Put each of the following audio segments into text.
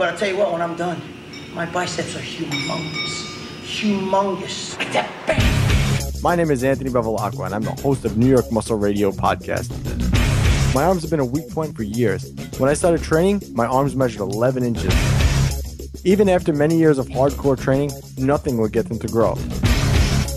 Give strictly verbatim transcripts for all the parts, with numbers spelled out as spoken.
But I'll tell you what, when I'm done, my biceps are humongous. Humongous. Like that bang. My name is Anthony Bevilacqua, and I'm the host of New York Muscle Radio podcast. My arms have been a weak point for years. When I started training, my arms measured eleven inches. Even after many years of hardcore training, nothing would get them to grow.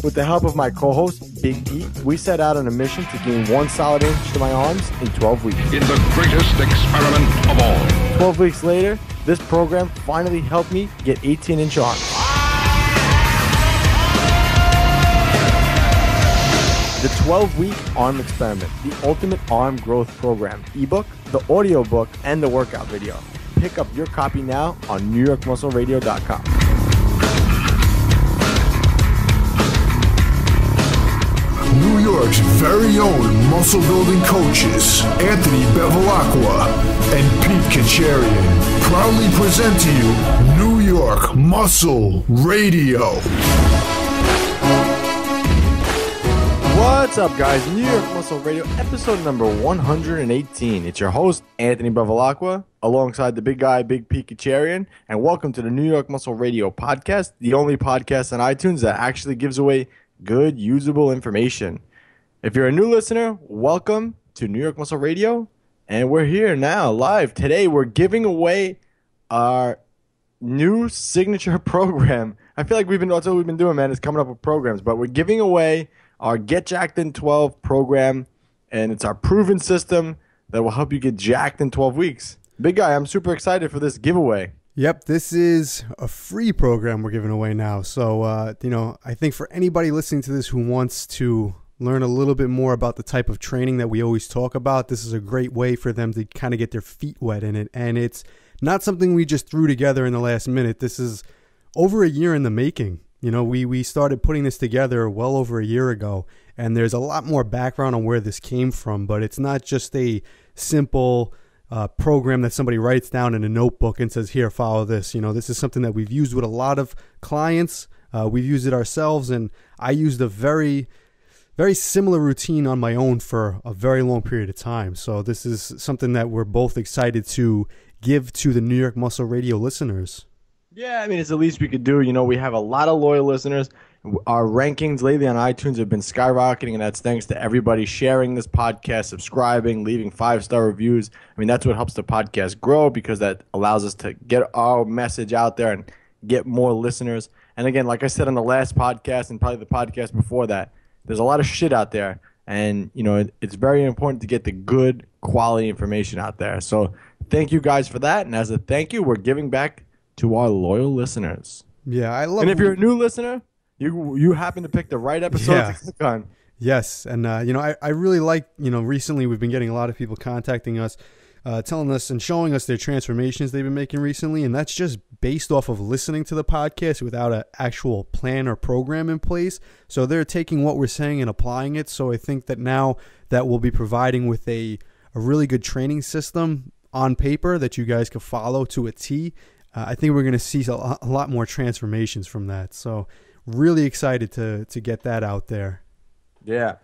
With the help of my co-host, Big Pete, we set out on a mission to gain one solid inch to my arms in twelve weeks. It's the greatest experiment of all. twelve weeks later, this program finally helped me get eighteen inch arms. The twelve-week arm experiment, the ultimate arm growth program, ebook, the audiobook, and the workout video. Pick up your copy now on New York Muscle Radio dot com. New York's very own muscle-building coaches, Anthony Bevilacqua and Pete Kacharian, proudly present to you New York Muscle Radio. What's up, guys? New York Muscle Radio, episode number one hundred eighteen. It's your host, Anthony Bevilacqua, alongside the big guy, Big Pete Kacharian, and welcome to the New York Muscle Radio podcast, the only podcast on iTunes that actually gives away good, usable information. If you're a new listener, welcome to New York Muscle Radio. And we're here now, live. Today, we're giving away our new signature program. I feel like we've been, that's what we've been doing, man, is coming up with programs. But we're giving away our Get Jacked in twelve program. And it's our proven system that will help you get jacked in twelve weeks. Big guy, I'm super excited for this giveaway. Yep, this is a free program we're giving away now. So, uh, you know, I think for anybody listening to this who wants to learn a little bit more about the type of training that we always talk about, this is a great way for them to kind of get their feet wet in it. And it's not something we just threw together in the last minute. This is over a year in the making. You know, we, we started putting this together well over a year ago, and there's a lot more background on where this came from, but it's not just a simple Uh, program that somebody writes down in a notebook and says, here, follow this. You know, this is something that we've used with a lot of clients. Uh, we've used it ourselves, and I used a very, very similar routine on my own for a very long period of time. So this is something that we're both excited to give to the New York Muscle Radio listeners. Yeah, I mean, it's the least we could do. You know, we have a lot of loyal listeners. Our rankings lately on iTunes have been skyrocketing, and that's thanks to everybody sharing this podcast, subscribing, leaving five-star reviews. I mean, that's what helps the podcast grow, because that allows us to get our message out there and get more listeners. And again, like I said on the last podcast and probably the podcast before that, there's a lot of shit out there, and you know it, it's very important to get the good quality information out there. So thank you guys for that, and as a thank you, we're giving back to our loyal listeners. Yeah, I love it. And if you're a new listener, You you happen to pick the right episode yeah. to click on. Yes, and uh, you know I, I really like, you know, recently we've been getting a lot of people contacting us, uh, telling us and showing us their transformations they've been making recently, and that's just based off of listening to the podcast without an actual plan or program in place. So they're taking what we're saying and applying it. So I think that now that we'll be providing with a, a really good training system on paper that you guys can follow to a T, uh, I think we're going to see a lot more transformations from that. So really excited to to get that out there. Yeah.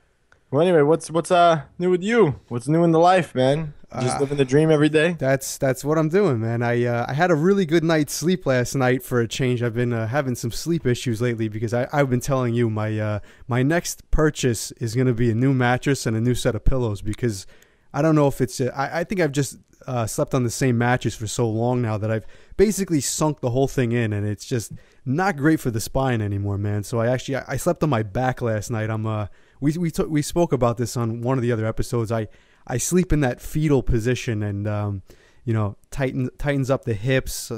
Well, anyway, what's what's uh new with you? What's new in the life, man? Just uh, living the dream every day. That's that's what I'm doing, man. I uh, I had a really good night's sleep last night for a change. I've been uh, having some sleep issues lately because I I've been telling you my uh my next purchase is gonna be a new mattress and a new set of pillows, because I don't know if it's uh, I I think I've just uh, slept on the same mattress for so long now that I've basically sunk the whole thing in, and it's just not great for the spine anymore, man. So I actually I, I slept on my back last night. I'm uh we we t we spoke about this on one of the other episodes. I I sleep in that fetal position, and um you know tighten tightens up the hips.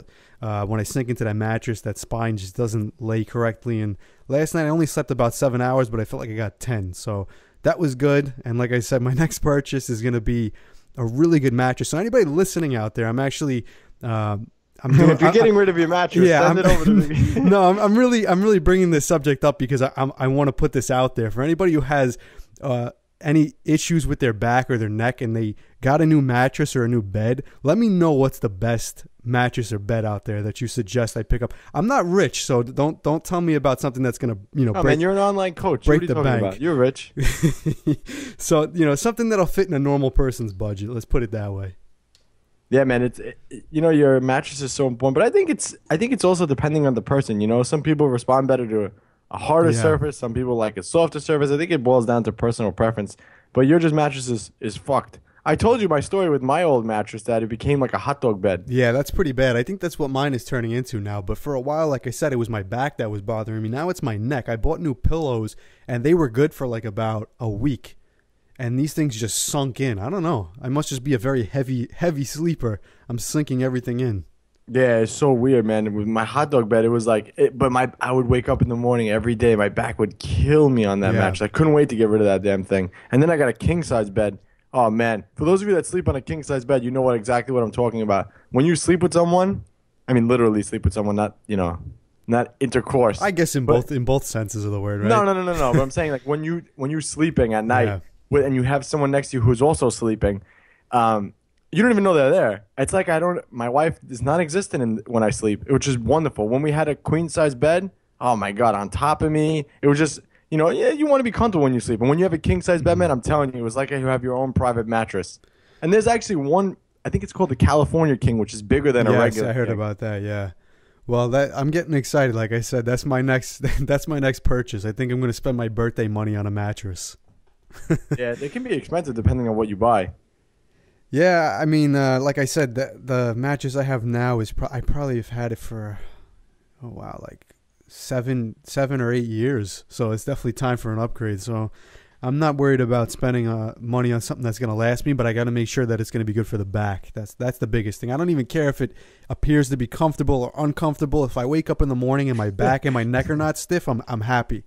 Uh, when I sink into that mattress, that spine just doesn't lay correctly. And last night I only slept about seven hours, but I felt like I got ten. So that was good. And like I said, my next purchase is gonna be a really good mattress. So anybody listening out there, I'm actually. Uh, I'm doing, if you're getting I, rid of your mattress, yeah, send I'm, it over to me. No, I'm, I'm really, I'm really bringing this subject up because I, I'm, I want to put this out there for anybody who has uh, any issues with their back or their neck, and they got a new mattress or a new bed. Let me know what's the best mattress or bed out there that you suggest I pick up. I'm not rich, so don't don't tell me about something that's gonna you know. Oh, break, man, you're an online coach. Break what are you the talking bank. About? You're rich. So you know something that'll fit in a normal person's budget. Let's put it that way. Yeah, man, it's it, you know, your mattress is so important, but I think it's I think it's also depending on the person. You know, some people respond better to a harder yeah. surface, some people like a softer surface. I think it boils down to personal preference. But your just mattress is, is fucked. I told you my story with my old mattress that it became like a hot dog bed. Yeah, that's pretty bad. I think that's what mine is turning into now. But for a while, like I said, it was my back that was bothering me. Now it's my neck. I bought new pillows, and they were good for like about a week. And these things just sunk in. I don't know. I must just be a very heavy, heavy sleeper. I'm sinking everything in. Yeah, it's so weird, man. With my hot dog bed, it was like, it, but my I would wake up in the morning every day. My back would kill me on that yeah. mattress. I couldn't wait to get rid of that damn thing. And then I got a king size bed. Oh, man. For those of you that sleep on a king-size bed, you know what exactly what I'm talking about. When you sleep with someone, I mean literally sleep with someone, not, you know, not intercourse. I guess in but, both in both senses of the word, right? No, no, no, no, no. But I'm saying like when, you, when you're sleeping at night yeah. with, and you have someone next to you who's also sleeping, um, you don't even know they're there. It's like I don't – my wife is non-existent in, when I sleep, which is wonderful. When we had a queen-size bed, oh, my God, on top of me, it was just – You know, yeah, you want to be comfortable when you sleep. And when you have a king-size bed, man, I'm telling you, it's like you have your own private mattress. And there's actually one, I think it's called the California King, which is bigger than yes, a regular Yes, I heard king. about that, yeah. Well, that, I'm getting excited. Like I said, that's my next that's my next purchase. I think I'm going to spend my birthday money on a mattress. Yeah, they can be expensive depending on what you buy. Yeah, I mean, uh, like I said, the, the mattress I have now, is pro I probably have had it for, oh, wow, like... seven seven or eight years, so it's definitely time for an upgrade. So I'm not worried about spending uh, money on something that's going to last me, but I got to make sure that it's going to be good for the back. That's that's the biggest thing. I don't even care if it appears to be comfortable or uncomfortable. If I wake up in the morning and my back and my neck are not stiff, I'm, I'm happy.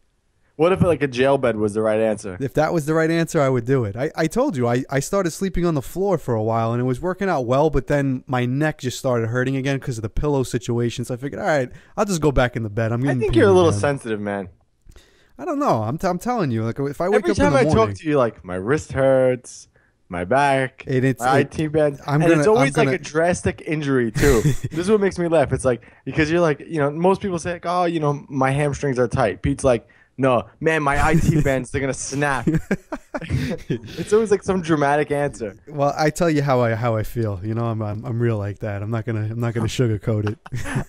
What if like a jail bed was the right answer? If that was the right answer, I would do it. I, I told you, I, I started sleeping on the floor for a while, and it was working out well, but then my neck just started hurting again because of the pillow situation. So I figured, all right, I'll just go back in the bed. I'm I think you're a little sensitive, man. I don't know. I'm, t I'm telling you. Like if I wake Every up in the morning. Every time I talk to you, like my wrist hurts. My back, and it's my it, I T band, I'm and gonna, it's always I'm like gonna... a drastic injury too. This is what makes me laugh. It's like because you're like, you know, most people say like, oh, you know, my hamstrings are tight. Pete's like, no, man, my I T bands, they're gonna snap. It's always like some dramatic answer. Well, I tell you how I how I feel. You know, I'm I'm, I'm real like that. I'm not gonna I'm not gonna sugarcoat it.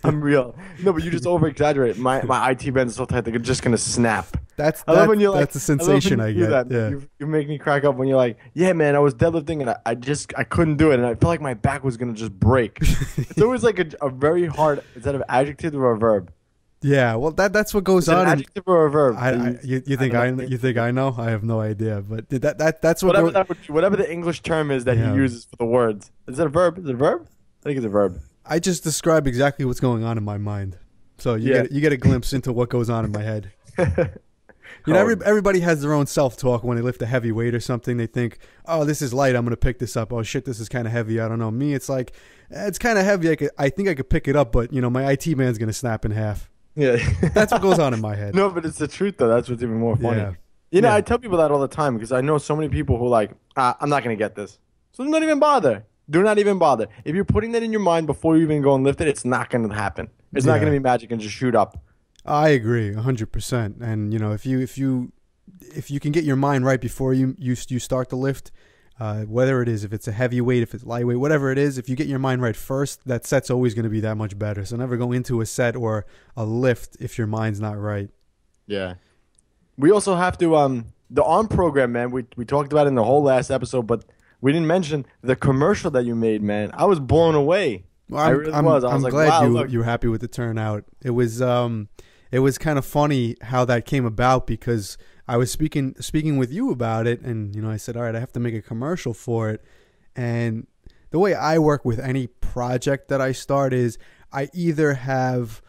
I'm real. No, but you just over exaggerate. My my I T bands are so tight they're just gonna snap. That's I love that, when you're like, that's a sensation I, I get. That. Yeah. You, you make me crack up when you're like, yeah, man, I was deadlifting and I, I just I couldn't do it and I felt like my back was gonna just break. It's always like a, a very hard instead of adjective or a verb. Yeah, well, that that's what goes on. An adjective or a verb? I, I, you, you think I, I you think I know? I have no idea, but that that that's what whatever, that would, whatever the English term is that yeah. he uses for the words. Is it a verb? Is it a verb? I think it's a verb. I just describe exactly what's going on in my mind, so you yeah. get you get a glimpse into what goes on in my head. You know, every, everybody has their own self-talk when they lift a heavy weight or something. They think, oh, this is light. I'm going to pick this up. Oh, shit, this is kind of heavy. I don't know. Me, it's like, eh, it's kind of heavy. I, could, I think I could pick it up, but, you know, my I T man's going to snap in half. Yeah. That's what goes on in my head. No, but it's the truth, though. That's what's even more funny. Yeah. You know, yeah. I tell people that all the time because I know so many people who are like, ah, I'm not going to get this. So don't even bother. Do not even bother. If you're putting that in your mind before you even go and lift it, it's not going to happen. It's yeah. not going to be magic and just shoot up. I agree one hundred percent. And you know, if you if you if you can get your mind right before you you, you start the lift, uh, whether it is if it's a heavy weight, if it's lightweight, whatever it is, if you get your mind right first, that set's always going to be that much better. So never go into a set or a lift if your mind's not right. Yeah. We also have to um the arm program, man. We we talked about it in the whole last episode, but we didn't mention the commercial that you made, man. I was blown away. Well, I really I'm, was. I was I'm like, glad wow, you look. you were happy with the turnout. It was um. It was kind of funny how that came about because I was speaking speaking with you about it, and you know I said, all right, I have to make a commercial for it. And the way I work with any project that I start is I either have,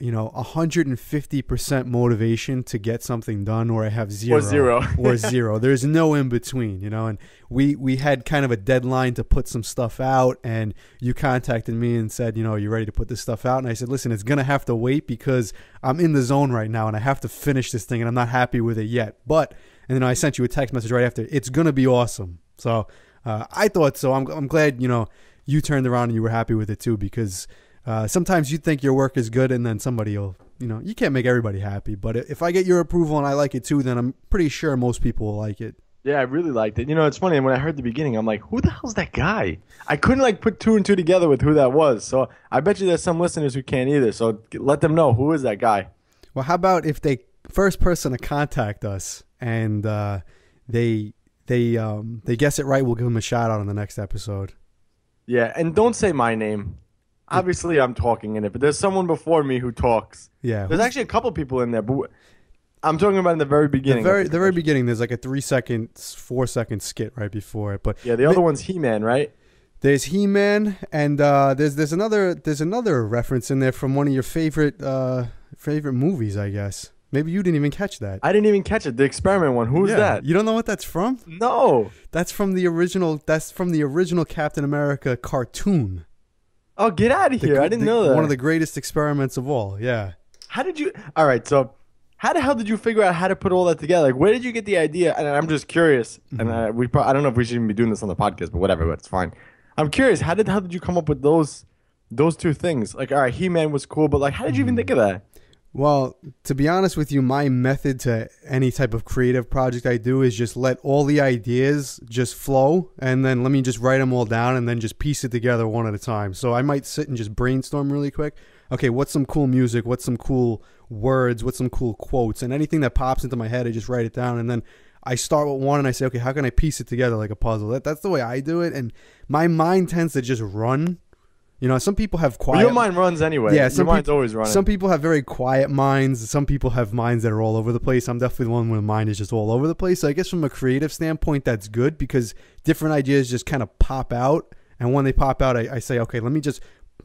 you know, one hundred fifty percent motivation to get something done, or I have zero or zero or zero. There's no in between, you know. And we we had kind of a deadline to put some stuff out, and you contacted me and said, you know, are you ready to put this stuff out? And I said, listen, it's gonna have to wait because I'm in the zone right now, and I have to finish this thing, and I'm not happy with it yet. But and then I sent you a text message right after. It's gonna be awesome. So uh, I thought so. I'm I'm glad you know you turned around and you were happy with it too because. Uh, sometimes you think your work is good and then somebody will, you know, you can't make everybody happy. But if I get your approval and I like it too, then I'm pretty sure most people will like it. Yeah, I really liked it. You know, it's funny. When I heard the beginning, I'm like, who the hell's that guy? I couldn't, like, put two and two together with who that was. So I bet you there's some listeners who can't either. So let them know, who is that guy? Well, how about if they first person to contact us and uh, they they um, they guess it right, we'll give them a shout out on the next episode. Yeah, and don't say my name. Obviously, I'm talking in it, but there's someone before me who talks. Yeah. There's actually a couple people in there, but I'm talking about in the very beginning. The very, the very beginning, there's like a three-second, four-second skit right before it. But yeah, the other one's He-Man, right? There's He-Man, and uh, there's there's another there's another reference in there from one of your favorite uh, favorite movies, I guess. Maybe you didn't even catch that. I didn't even catch it. The experiment one. Who's yeah. that? You don't know what that's from? No. That's from the original. That's from the original Captain America cartoon. Oh, get out of here. The, I didn't the, know that. One of the greatest experiments of all, yeah. How did you... All right, so how the hell did you figure out how to put all that together? Like, where did you get the idea? And I'm just curious. Mm-hmm. And I, we pro I don't know if we should even be doing this on the podcast, but whatever, but it's fine. I'm curious. How did how did you come up with those those two things? Like, all right, He-Man was cool, but, like, how did you even think of that? Well, to be honest with you, my method to any type of creative project I do is just let all the ideas just flow, and then let me just write them all down and then just piece it together one at a time. So I might sit and just brainstorm really quick. Okay, what's some cool music? What's some cool words? What's some cool quotes? And anything that pops into my head, I just write it down, and then I start with one and I say, okay, how can I piece it together like a puzzle? That, that's the way I do it, and my mind tends to just run. You know, some people have quiet... Well, your mind runs anyway. Yeah, your mind's always running. Some people have very quiet minds. Some people have minds that are all over the place. I'm definitely the one where the mind is just all over the place. So I guess from a creative standpoint, that's good because different ideas just kind of pop out. And when they pop out, I, I say, okay, let me just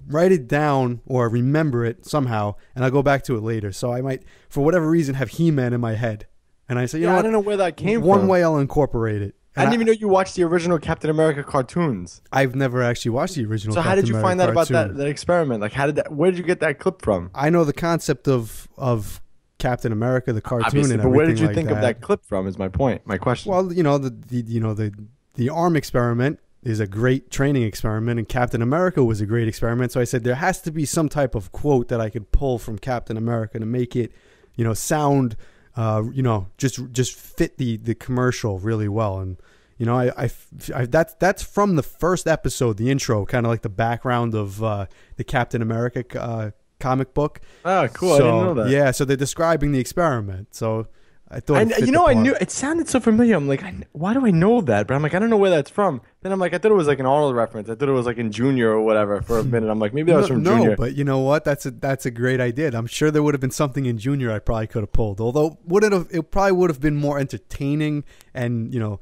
write it down or remember it somehow, and I'll go back to it later. So I might, for whatever reason, have He-Man in my head. And I say, you yeah, know I what? don't know where that came one from. One way I'll incorporate it. And I didn't I, even know you watched the original Captain America cartoons. I've never actually watched the original. So Captain how did you America find out cartoon. about that, that experiment? Like, how did that? Where did you get that clip from? I know the concept of of Captain America, the cartoon, Obviously, and everything. But where did you like think that. of that clip from? Is my point, my question. Well, you know the, the you know the the arm experiment is a great training experiment, and Captain America was a great experiment. So I said there has to be some type of quote that I could pull from Captain America to make it, you know, sound. Uh, you know, just just fit the the commercial really well, and you know, I, I, I that's that's from the first episode, the intro, kind of like the background of uh, the Captain America uh, comic book. Oh, cool! So, I didn't know that. Yeah, so they're describing the experiment. So I thought, I, you know, I knew it sounded so familiar. I'm like, I, why do I know that? But I'm like, I don't know where that's from. Then I'm like, I thought it was like an Arnold reference. I thought it was like in Junior or whatever for a minute. I'm like, maybe that was no, from Junior. No, but you know what? That's a that's a great idea. I'm sure there would have been something in Junior I probably could have pulled. Although would it have? It probably would have been more entertaining and you know,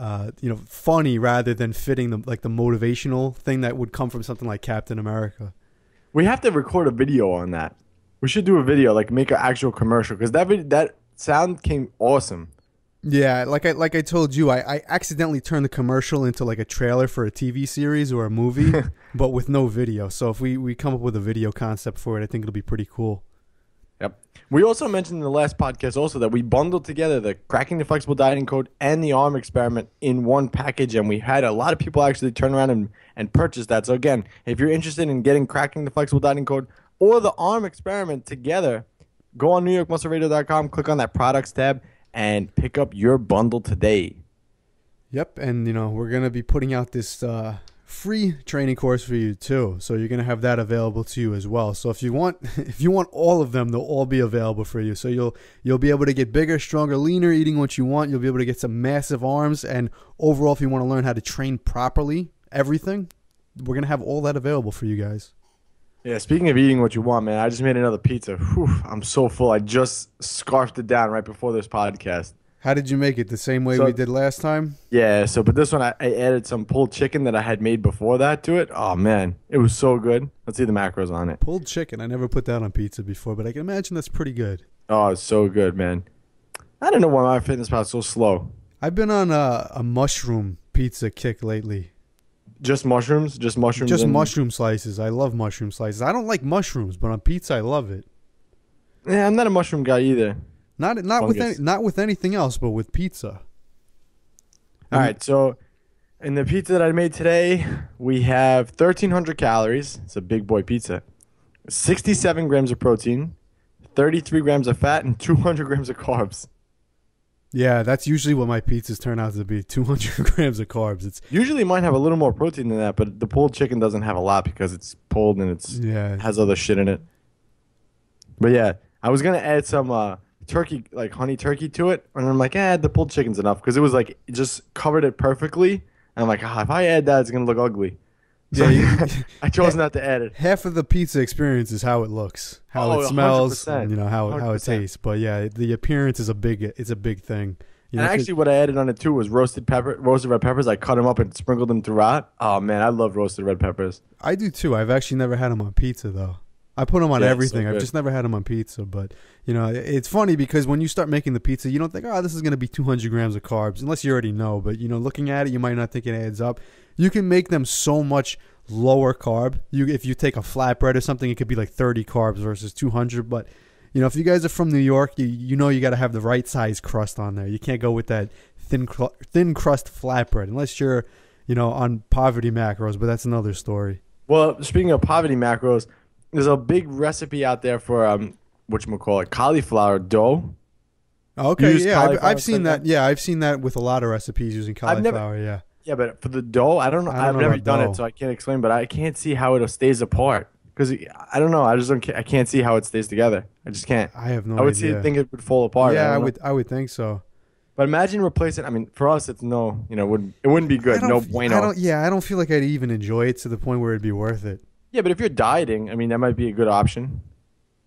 uh, you know, funny rather than fitting the like the motivational thing that would come from something like Captain America. We have to record a video on that. We should do a video, like make an actual commercial, because that video, that sound came awesome. Yeah, like I like I told you, I, I accidentally turned the commercial into like a trailer for a T V series or a movie, but with no video. So if we, we come up with a video concept for it, I think it'll be pretty cool. Yep. We also mentioned in the last podcast also that we bundled together the Cracking the Flexible Dieting Code and the Arm Experiment in one package, and we had a lot of people actually turn around and, and purchase that. So again, if you're interested in getting Cracking the Flexible Dieting Code or the Arm Experiment together, go on New York Muscle Radio dot com, click on that products tab, and pick up your bundle today. Yep, and you know we're gonna be putting out this uh, free training course for you too, so you're gonna have that available to you as well. So if you want, if you want all of them, they'll all be available for you. So you'll you'll be able to get bigger, stronger, leaner, eating what you want. You'll be able to get some massive arms, and overall, if you want to learn how to train properly, everything, we're gonna have all that available for you guys. Yeah, speaking of eating what you want, man, I just made another pizza. Whew, I'm so full. I just scarfed it down right before this podcast. How did you make it? The same way so, we did last time? Yeah, so but this one I, I added some pulled chicken that I had made before that to it. Oh, man, it was so good. Let's see the macros on it. Pulled chicken. I never put that on pizza before, but I can imagine that's pretty good. Oh, it's so good, man. I don't know why my fitness pod's so slow. I've been on a, a mushroom pizza kick lately. Just mushrooms? Just mushrooms? Just mushroom slices. I love mushroom slices. I don't like mushrooms, but on pizza, I love it. Yeah, I'm not a mushroom guy either. Not not with any, not with anything else, but with pizza. All right, so in the pizza that I made today, we have thirteen hundred calories. It's a big boy pizza. sixty-seven grams of protein, thirty-three grams of fat, and two hundred grams of carbs. Yeah, that's usually what my pizzas turn out to be, two hundred grams of carbs. It's usually mine have a little more protein than that, but the pulled chicken doesn't have a lot because it's pulled and it's yeah. has other shit in it. But yeah, I was going to add some uh, turkey, like honey turkey to it, and I'm like, eh, the pulled chicken's enough because it was like, it just covered it perfectly. And I'm like, ah, if I add that, it's going to look ugly. So yeah, you, I chose not to add it. Half of the pizza experience is how it looks, how oh, it smells, and, you know, how one hundred percent. How it tastes. But yeah, the appearance is a big it's a big thing. You know, and actually, what I added on it too was roasted pepper, roasted red peppers. I cut them up and sprinkled them throughout. Oh man, I love roasted red peppers. I do too. I've actually never had them on pizza though. I put them on yeah, everything. So I've just never had them on pizza. But you know, it's funny because when you start making the pizza, you don't think, oh, this is going to be two hundred grams of carbs, unless you already know. But you know, looking at it, you might not think it adds up. You can make them so much lower carb. You, if you take a flatbread or something, it could be like thirty carbs versus two hundred. But, you know, if you guys are from New York, you, you know you got to have the right size crust on there. You can't go with that thin cr thin crust flatbread unless you're, you know, on poverty macros. But that's another story. Well, speaking of poverty macros, there's a big recipe out there for um, whatchamacallit, cauliflower dough. Okay, yeah, I've, I've seen that. Yeah, I've seen that with a lot of recipes using cauliflower, never, yeah. Yeah, but for the dough, I don't know. I don't I've know never done dough. it, so I can't explain. But I can't see how it stays apart because I don't know. I just don't. I can't see how it stays together. I just can't. I have no idea. I would idea. see, think it would fall apart. Yeah, I, I would. Know. I would think so. But imagine replacing. I mean, for us, it's no. You know, it wouldn't, it wouldn't be good. No bueno. I don't, yeah, I don't feel like I'd even enjoy it to the point where it'd be worth it. Yeah, but if you're dieting, I mean, that might be a good option.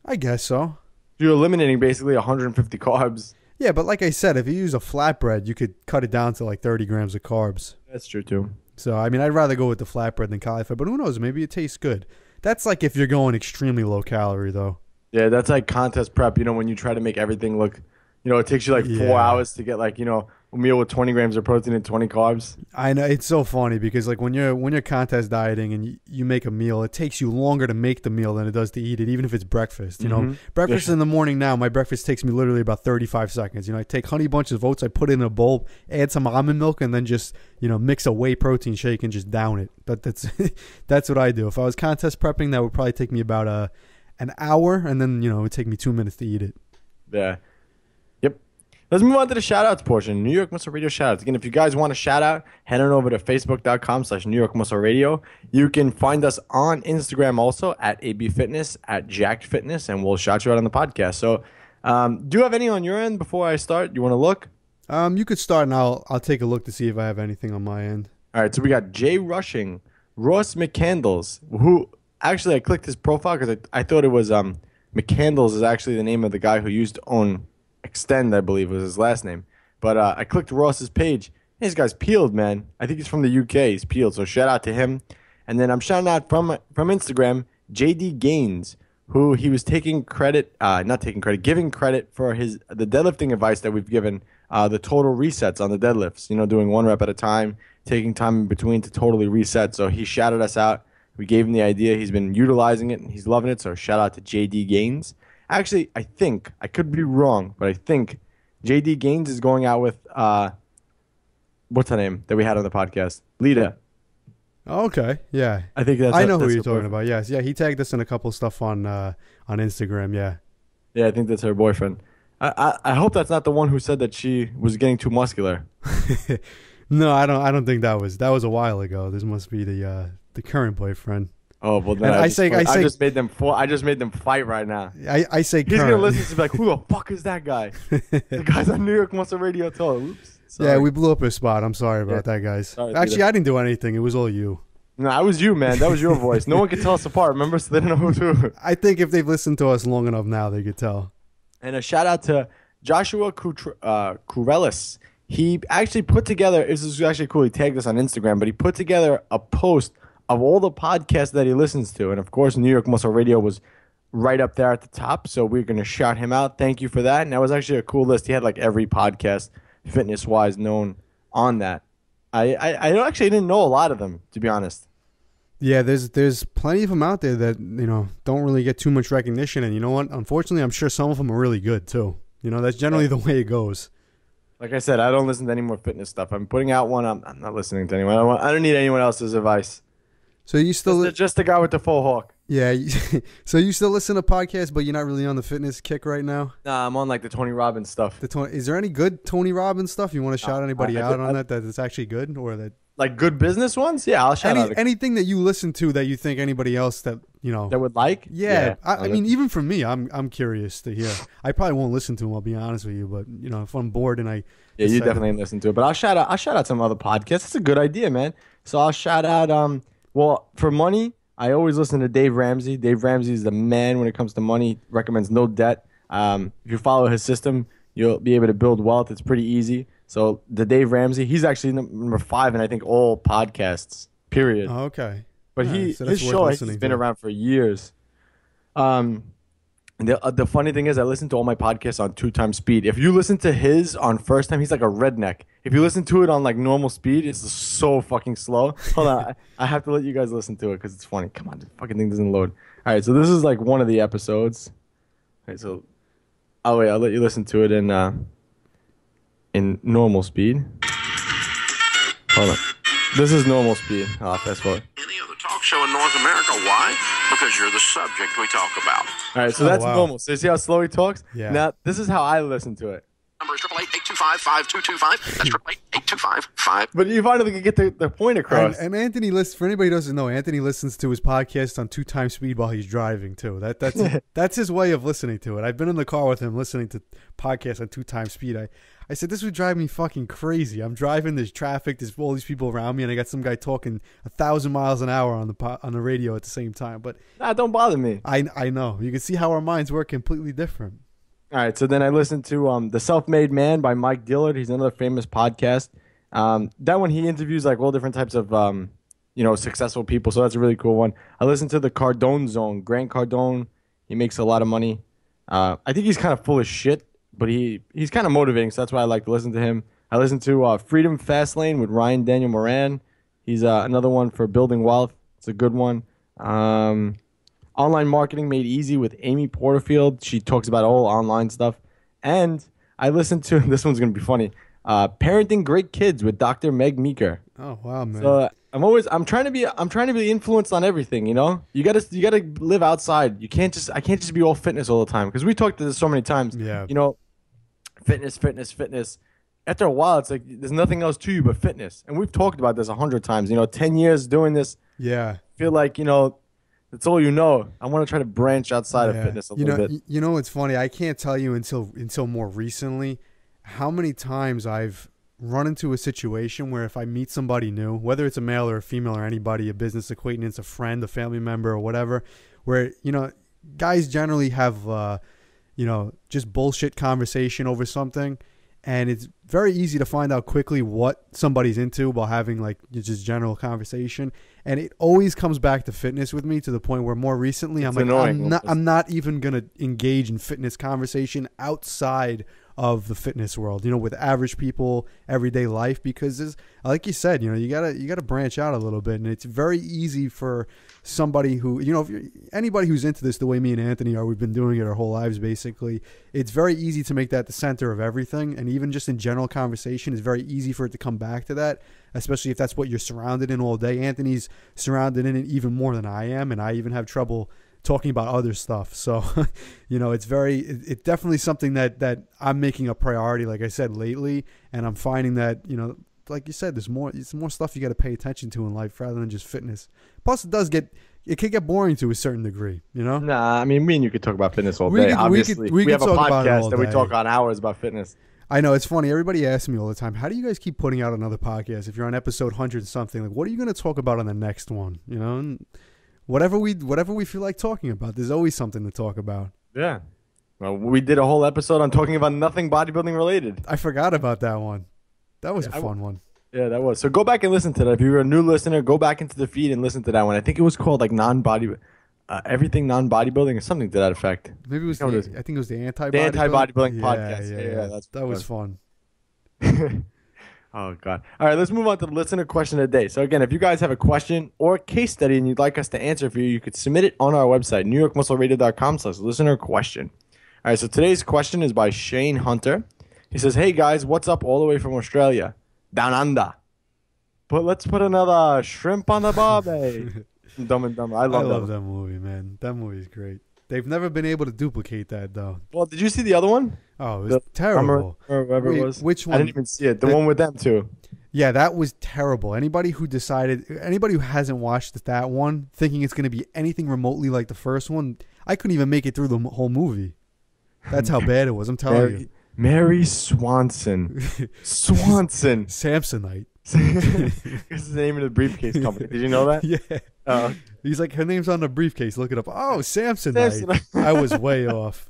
I guess so. You're eliminating basically one hundred fifty carbs. Yeah, but like I said, if you use a flatbread, you could cut it down to like thirty grams of carbs. That's true, too. So, I mean, I'd rather go with the flatbread than cauliflower, but who knows? Maybe it tastes good. That's like if you're going extremely low calorie, though. Yeah, that's like contest prep, you know, when you try to make everything look, you know, it takes you like four yeah. hours to get like, you know, a meal with twenty grams of protein and twenty carbs. I know. It's so funny because like when you're when you're contest dieting and you, you make a meal, it takes you longer to make the meal than it does to eat it, even if it's breakfast. You mm-hmm. know, breakfast yeah. in the morning now, my breakfast takes me literally about thirty-five seconds. You know, I take Honey Bunches of Oats, I put it in a bowl, add some almond milk, and then just, you know, mix a whey protein shake and just down it. But that's that's what I do. If I was contest prepping, that would probably take me about a, an hour, and then, you know, it would take me two minutes to eat it. Yeah. Let's move on to the shout-outs portion, New York Muscle Radio shout-outs. Again, if you guys want a shout-out, head on over to facebook dot com slash New York Muscle Radio. You can find us on Instagram also, at A B Fitness, at Jacked Fitness, and we'll shout you out on the podcast. So um, do you have any on your end before I start? You want to look? Um, you could start, and I'll, I'll take a look to see if I have anything on my end. All right, so we got Jay Rushing, Ross McCandles, who actually I clicked his profile because I, I thought it was um, McCandles is actually the name of the guy who used to own Extend, I believe, was his last name. But uh, I clicked Ross's page. Hey, this guy's peeled, man. I think he's from the U K. He's peeled, so shout out to him. And then I'm shouting out from from Instagram, J D Gaines, who he was taking credit, uh, not taking credit, giving credit for his the deadlifting advice that we've given, uh, the total resets on the deadlifts, you know, doing one rep at a time, taking time in between to totally reset. So he shouted us out. We gave him the idea. He's been utilizing it, and he's loving it, so shout out to J D Gaines. Actually, I think, I could be wrong, but I think J D Gaines is going out with, uh, what's her name that we had on the podcast? Lita. Okay, yeah. I think that's I know a, that's who you're talking about, yes. Yeah, he tagged us in a couple of stuff on uh, on Instagram, yeah. Yeah, I think that's her boyfriend. I, I, I hope that's not the one who said that she was getting too muscular. No, I don't I don't think that was. That was a while ago. This must be the uh, the current boyfriend. Oh well, then I, I, just, say, I say I just made them. I just made them fight right now. I, I say he's current. Gonna listen to be like, who the fuck is that guy? The guy's on New York Muscle Radio. Told. Oops. Sorry. Yeah, we blew up his spot. I'm sorry about yeah. that, guys. Sorry, Actually, Peter. I didn't do anything. It was all you. No, I was you, man. That was your voice. No one could tell us apart. Remember, so they didn't know who to. I think if they've listened to us long enough now, they could tell. And a shout out to Joshua Kurellis. Uh, he actually put together. This is actually cool. He tagged us on Instagram, but he put together a post of all the podcasts that he listens to. And, of course, New York Muscle Radio was right up there at the top. So we're going to shout him out. Thank you for that. And that was actually a cool list. He had, like, every podcast fitness-wise known on that. I, I, I actually didn't know a lot of them, to be honest. Yeah, there's there's plenty of them out there that, you know, don't really get too much recognition. And you know what? Unfortunately, I'm sure some of them are really good, too. You know, that's generally the way it goes. Like I said, I don't listen to any more fitness stuff. I'm putting out one. I'm, I'm not listening to anyone. I don't, I don't need anyone else's advice. So you still just, just the guy with the faux hawk? Yeah. So you still listen to podcasts, but you're not really on the fitness kick right now? Nah, I'm on like the Tony Robbins stuff. The Tony, is there any good Tony Robbins stuff? You want to shout uh, anybody I, I, out I, on I, that that's actually good? Or that like good business ones? Yeah, I'll shout any, out. Anything that you listen to that you think anybody else that, you know. That would like? Yeah. yeah. I, I mean, even for me, I'm I'm curious to hear. I probably won't listen to them, I'll be honest with you. But, you know, if I'm bored and I. Yeah, you definitely listen to it. But I'll shout out, I'll shout out some other podcasts. It's a good idea, man. So I'll shout out, um, well, for money. I always listen to Dave Ramsey. Dave Ramsey is the man when it comes to money. Recommends no debt. Um, if you follow his system, you'll be able to build wealth. It's pretty easy. So the Dave Ramsey, he's actually number five in I think all podcasts. Period. Oh, okay. But all he right, so his show has been to. around for years. Um, the uh, the funny thing is, I listen to all my podcasts on two times speed. If you listen to his on first time, he's like a redneck. If you listen to it on like normal speed, it's so fucking slow. Hold on, I have to let you guys listen to it because it's funny. Come on, the fucking thing doesn't load. All right, so this is like one of the episodes. All right, so I'll wait. I'll let you listen to it in uh, in normal speed. Hold on, this is normal speed. Ah, fast forward. Any other talk show in North America? Why? Because you're the subject we talk about. All right, so oh, that's wow. normal. So you see how slow he talks? Yeah. Now this is how I listen to it. Number is eight eight eight, eight two five, five two two five. That's eight eight eight, eight two five, five. But you finally can get the, the point across. And, and Anthony listens, for anybody who doesn't know, Anthony listens to his podcast on two times speed while he's driving too. That that's a, that's his way of listening to it. I've been in the car with him listening to podcasts on two times speed. I I said this would drive me fucking crazy. I'm driving, there's traffic, there's all these people around me, and I got some guy talking a thousand miles an hour on the po on the radio at the same time. But nah, don't bother me. I I know you can see how our minds work completely different. All right, so then I listened to um, The Self-Made Man by Mike Dillard. He's another famous podcast. Um, that one, he interviews like all different types of um, you know, successful people, so that's a really cool one. I listened to The Cardone Zone, Grant Cardone. He makes a lot of money. Uh, I think he's kind of full of shit, but he, he's kind of motivating, so that's why I like to listen to him. I listened to uh, Freedom Fast Lane with Ryan Daniel Moran. He's uh, another one for building wealth. It's a good one. Um... Online Marketing Made Easy with Amy Porterfield. She talks about all online stuff. And I listened to, this one's going to be funny, uh, Parenting Great Kids with Doctor Meg Meeker. Oh, wow, man. So uh, I'm always, I'm trying to be, I'm trying to be influenced on everything, you know? You got to, you got to live outside. You can't just, I can't just be all fitness all the time. Because we talked to this so many times. Yeah. You know, fitness, fitness, fitness. After a while, it's like, there's nothing else to you but fitness. And we've talked about this a hundred times. You know, ten years doing this. Yeah. I feel like, you know, that's all you know. I want to try to branch outside yeah. of fitness a you little know, bit. You know, it's funny. I can't tell you until until more recently how many times I've run into a situation where if I meet somebody new, whether it's a male or a female or anybody, a business acquaintance, a friend, a family member or whatever, where, you know, guys generally have, uh, you know, just bullshit conversation over something. And it's very easy to find out quickly what somebody's into while having like just general conversation. And it always comes back to fitness with me to the point where more recently it's I'm like, annoying. I'm not, I'm not even going to engage in fitness conversation outside of the fitness world, you know, with average people, everyday life, because it's, like you said, you know, you gotta, you gotta branch out a little bit. And it's very easy for somebody who, you know, if you're, anybody who's into this the way me and Anthony are, we've been doing it our whole lives, basically. It's very easy to make that the center of everything. And even just in general conversation, it's very easy for it to come back to that, especially if that's what you're surrounded in all day. Anthony's surrounded in it even more than I am. And I even have trouble talking about other stuff. So, you know, it's very, it, it definitely something that, that I'm making a priority, like I said, lately. And I'm finding that, you know, like you said, there's more, it's more stuff you got to pay attention to in life rather than just fitness. Plus it does get, it can get boring to a certain degree, you know? Nah, I mean, me and you could talk about fitness all day. We could, obviously, we, could, we, we could have a podcast that we talk on hours about fitness. I know, it's funny. Everybody asks me all the time, how do you guys keep putting out another podcast? If you're on episode one hundred something, like, what are you going to talk about on the next one? You know, and, Whatever we whatever we feel like talking about, there's always something to talk about. Yeah. Well, we did a whole episode on talking about nothing bodybuilding related. I forgot about that one. That was yeah, a fun I, one. Yeah, that was. So go back and listen to that. If you're a new listener, go back into the feed and listen to that one. I think it was called like non-body, uh, everything non-bodybuilding or something to that effect. Maybe it was, the, was I think it was the anti-bodybuilding. The anti-bodybuilding yeah, podcast. Yeah, yeah, yeah, yeah that's that was fun. fun. Oh, God. All right, let's move on to the listener question of the day. So, again, if you guys have a question or a case study and you'd like us to answer for you, you could submit it on our website, New York Muscle Radio dot com slash listener question. All right, so today's question is by Shane Hunter. He says, hey, guys, what's up all the way from Australia? Down under. But let's put another shrimp on the barbie. Dumb and Dumber. I love, I love that, that movie, man. That movie is great. They've never been able to duplicate that, though. Well, did you see the other one? Oh, it was the, terrible. Or whatever Wait, it was. Which one? I didn't even see it. The, the one with them, too. Yeah, that was terrible. Anybody who decided, anybody who hasn't watched that one, thinking it's going to be anything remotely like the first one, I couldn't even make it through the whole movie. That's how bad it was. I'm telling Mary, you. Mary Swanson. Swanson. Samsonite. This is the name of the briefcase company. Did you know that? Yeah. Uh, He's like, her name's on the briefcase. Look it up. Oh, Samsonite. Samsonite. I was way off.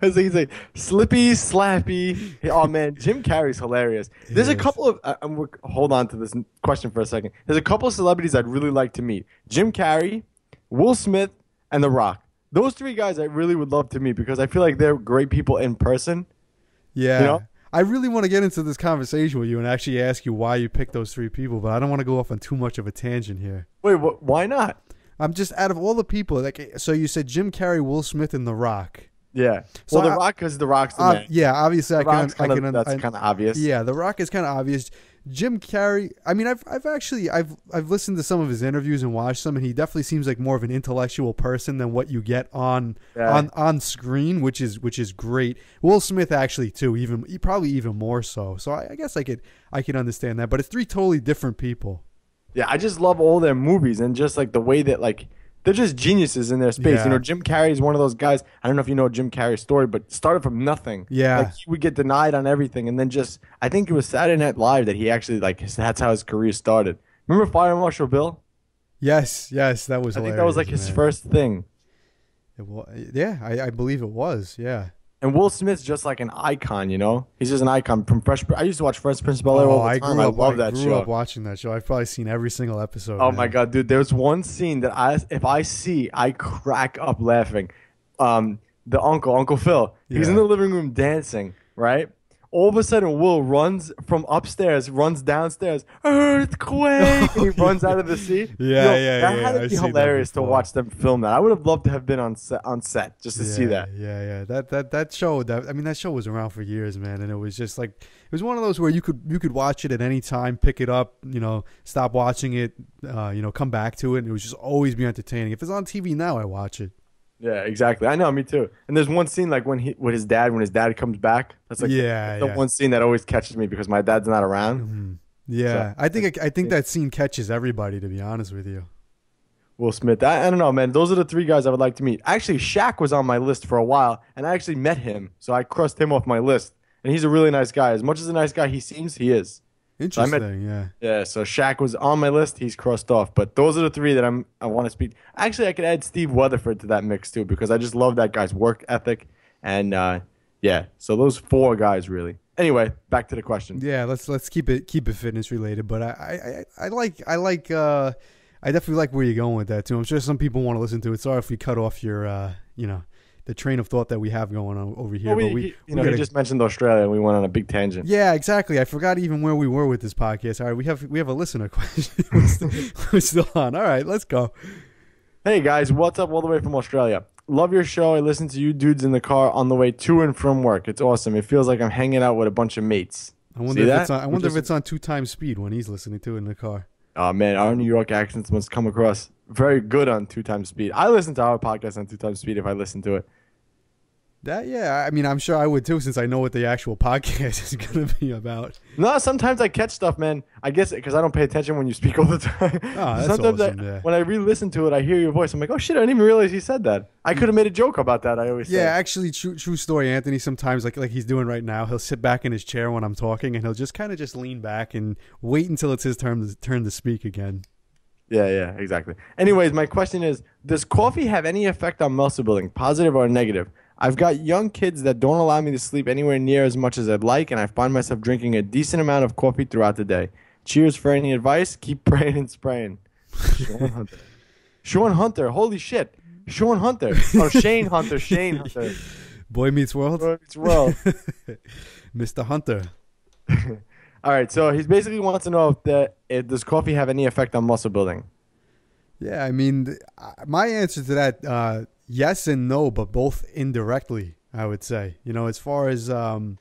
He's like, Slippy, Slappy. Oh, man. Jim Carrey's hilarious. There's yes. a couple of... Uh, I'm, hold on to this question for a second. There's a couple of celebrities I'd really like to meet. Jim Carrey, Will Smith, and The Rock. Those three guys I really would love to meet because I feel like they're great people in person. Yeah. You know? I really want to get into this conversation with you and actually ask you why you picked those three people, but I don't want to go off on too much of a tangent here. Wait, wh why not? I'm just, out of all the people, like, so you said Jim Carrey, Will Smith, and The Rock. Yeah. So well, The I, Rock, because The Rock's the uh, man. Yeah, obviously. The I Rock's can, kind I can, of, that's kind of obvious. Yeah, The Rock is kind of obvious. Jim Carrey, I mean, I've, I've actually, I've, I've listened to some of his interviews and watched some, and he definitely seems like more of an intellectual person than what you get on, yeah. on, on screen, which is, which is great. Will Smith actually too, even probably even more so. So I, I guess I could, I could understand that, but it's three totally different people. Yeah. I just love all their movies and just like the way that like, they're just geniuses in their space. Yeah. You know, Jim Carrey is one of those guys. I don't know if you know Jim Carrey's story, but started from nothing. Yeah. Like, he would get denied on everything. And then just, I think it was Saturday Night Live that he actually, like, that's how his career started. Remember Fire Marshal Bill? Yes, yes, that was I think that was, like, his man. first thing. It was, yeah, I, I believe it was, yeah. And Will Smith's just like an icon, you know? He's just an icon from Fresh Prince. I used to watch Fresh Prince of Bel-Air all the time. I, I love that show. I grew up watching that show. I've probably seen every single episode. Oh, man. My God, dude. There's one scene that I, if I see, I crack up laughing. Um, the uncle, Uncle Phil, yeah. He's in the living room dancing, right? All of a sudden, Will runs from upstairs, runs downstairs, earthquake, and he runs out of the sea. Yeah, you know, yeah, that yeah. That had to yeah. be I've hilarious to watch them film that. I would have loved to have been on set, on set just to yeah, see that. Yeah, yeah, that that that show. That I mean, that show was around for years, man, and it was just like it was one of those where you could you could watch it at any time, pick it up, you know, stop watching it, uh, you know, come back to it, and it was just always be entertaining. If it's on T V now, I watch it. Yeah, exactly. I know, me too. And there's one scene like when he, with his dad, when his dad comes back. That's like yeah, the yeah. one scene that always catches me because my dad's not around. Mm-hmm. Yeah, so, I think I, I think that scene catches everybody. To be honest with you, Will Smith. I, I don't know, man. Those are the three guys I would like to meet. Actually, Shaq was on my list for a while, and I actually met him, so I crossed him off my list. And he's a really nice guy. As much as a nice guy he seems, he is. Interesting. So I met, yeah. Yeah. So Shaq was on my list. He's crossed off. But those are the three that I'm. I want to speak. Actually, I could add Steve Weatherford to that mix too because I just love that guy's work ethic, and uh, yeah. So those four guys really. Anyway, back to the question. Yeah. Let's let's keep it keep it fitness related. But I I, I like I like uh, I definitely like where you're going with that too. I'm sure some people want to listen to it. Sorry if we cut off your uh, you know. the train of thought that we have going on over here. Well, we, but we, you we know, gotta, just mentioned Australia and we went on a big tangent. Yeah, exactly. I forgot even where we were with this podcast. All right, we have we have a listener question. we're, still, we're still on. All right, let's go. Hey, guys. What's up all the way from Australia? Love your show. I listen to you dudes in the car on the way to and from work. It's awesome. It feels like I'm hanging out with a bunch of mates. I wonder, if it's, on, I wonder just, if it's on two times speed when he's listening to it in the car. Oh, man. Our New York accents must come across very good on two times speed. I listen to our podcast on two times speed if I listen to it. That, yeah, I mean, I'm sure I would too, since I know what the actual podcast is going to be about. No, sometimes I catch stuff, man. I guess because I don't pay attention when you speak all the time. Oh, that's sometimes awesome, I, yeah. when I re-listen to it, I hear your voice. I'm like, oh shit, I didn't even realize he said that. I could have made a joke about that. I always yeah, say. actually, true, true story, Anthony. Sometimes, like like he's doing right now, he'll sit back in his chair when I'm talking, and he'll just kind of just lean back and wait until it's his turn to turn to speak again. Yeah, yeah, exactly. Anyways, my question is: does coffee have any effect on muscle building, positive or negative? I've got young kids that don't allow me to sleep anywhere near as much as I'd like, and I find myself drinking a decent amount of coffee throughout the day. Cheers for any advice. Keep praying and spraying. Sean Hunter. Sean Hunter. Holy shit. Sean Hunter. Oh, Shane Hunter. Shane Hunter. Boy Meets World. Boy Meets World. Mister Hunter. All right, so he basically wants to know if, the, if does coffee have any effect on muscle building? Yeah, I mean, my answer to that... Uh, yes and no, but both indirectly, I would say. You know, as far as um,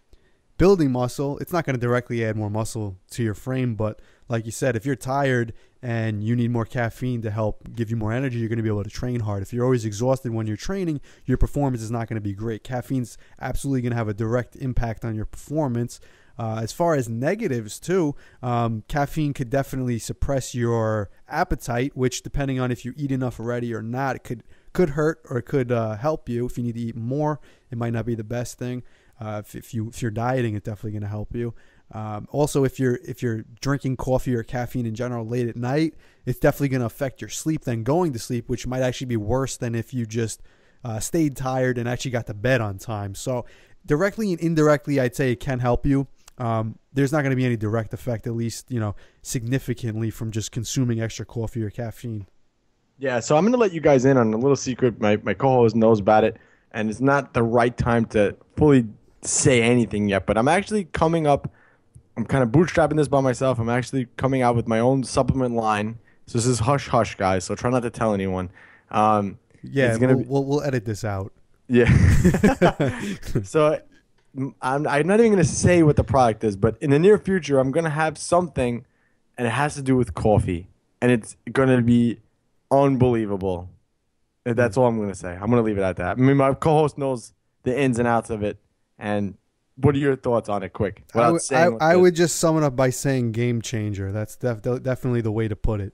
building muscle, it's not going to directly add more muscle to your frame, but like you said, if you're tired and you need more caffeine to help give you more energy, you're going to be able to train hard. If you're always exhausted when you're training, your performance is not going to be great. Caffeine's absolutely going to have a direct impact on your performance. Uh, as far as negatives too, um, caffeine could definitely suppress your appetite, which, depending on if you eat enough already or not, it could could hurt or it could uh, help you. If you need to eat more, it might not be the best thing. Uh, if, if you if you're dieting, it's definitely going to help you. Um, also, if you're if you're drinking coffee or caffeine in general late at night, it's definitely going to affect your sleep. Then going to sleep, which might actually be worse than if you just uh, stayed tired and actually got to bed on time. So directly and indirectly, I'd say it can help you. Um, there's not going to be any direct effect, at least, you know, significantly, from just consuming extra coffee or caffeine. Yeah. So I'm going to let you guys in on a little secret. My, my co-host knows about it, and it's not the right time to fully say anything yet, but I'm actually coming up. I'm kind of bootstrapping this by myself. I'm actually coming out with my own supplement line. So this is hush, hush, guys. So try not to tell anyone. Um, yeah, it's gonna we'll, be... we'll, we'll edit this out. Yeah. So I'm, I'm not even going to say what the product is, but in the near future, I'm going to have something, and it has to do with coffee, and it's going to be unbelievable. That's all I'm going to say. I'm going to leave it at that. I mean, my co-host knows the ins and outs of it, and what are your thoughts on it, quick? I, would, I, I would just sum it up by saying game changer. That's def definitely the way to put it.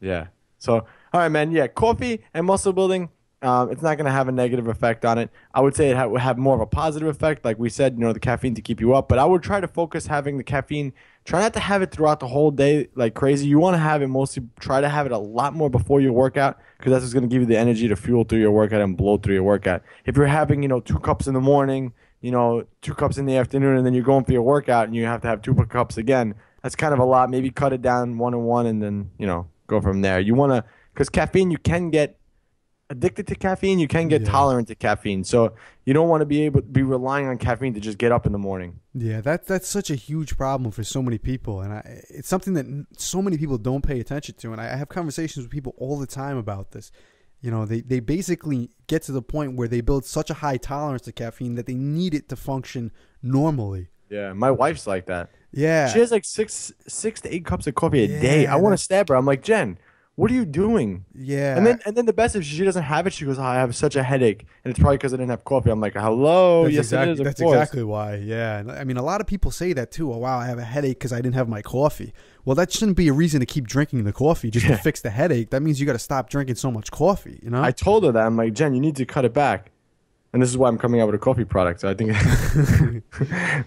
Yeah. So, all right, man. Yeah, coffee and muscle building. Um, it's not going to have a negative effect on it. I would say it ha would have more of a positive effect. Like we said, you know, the caffeine to keep you up. But I would try to focus having the caffeine. Try not to have it throughout the whole day like crazy. You want to have it mostly. Try to have it a lot more before your workout, because that's what's going to give you the energy to fuel through your workout and blow through your workout. If you're having, you know, two cups in the morning, you know, two cups in the afternoon, and then you're going for your workout and you have to have two cups again, that's kind of a lot. Maybe cut it down one and one and then, you know, go from there. You want to – because caffeine, you can get – addicted to caffeine, you can get yeah. tolerant to caffeine, so you don't want to be able be relying on caffeine to just get up in the morning. Yeah, that that's such a huge problem for so many people, and I, it's something that so many people don't pay attention to. And I have conversations with people all the time about this. You know, they they basically get to the point where they build such a high tolerance to caffeine that they need it to function normally. Yeah, my wife's like that. Yeah, she has like six six to eight cups of coffee a yeah, day. I want to stab her. I'm like, Jen, what are you doing? Yeah. And then and then the best, if she doesn't have it, she goes, oh, I have such a headache. And it's probably because I didn't have coffee. I'm like, hello. That's, yes, exactly, it is, that's exactly why. Yeah. I mean, a lot of people say that too. Oh, wow, I have a headache because I didn't have my coffee. Well, that shouldn't be a reason to keep drinking the coffee just yeah. to fix the headache. That means you got to stop drinking so much coffee, you know? I told her that. I'm like, Jen, you need to cut it back. And this is why I'm coming out with a coffee product. So I think,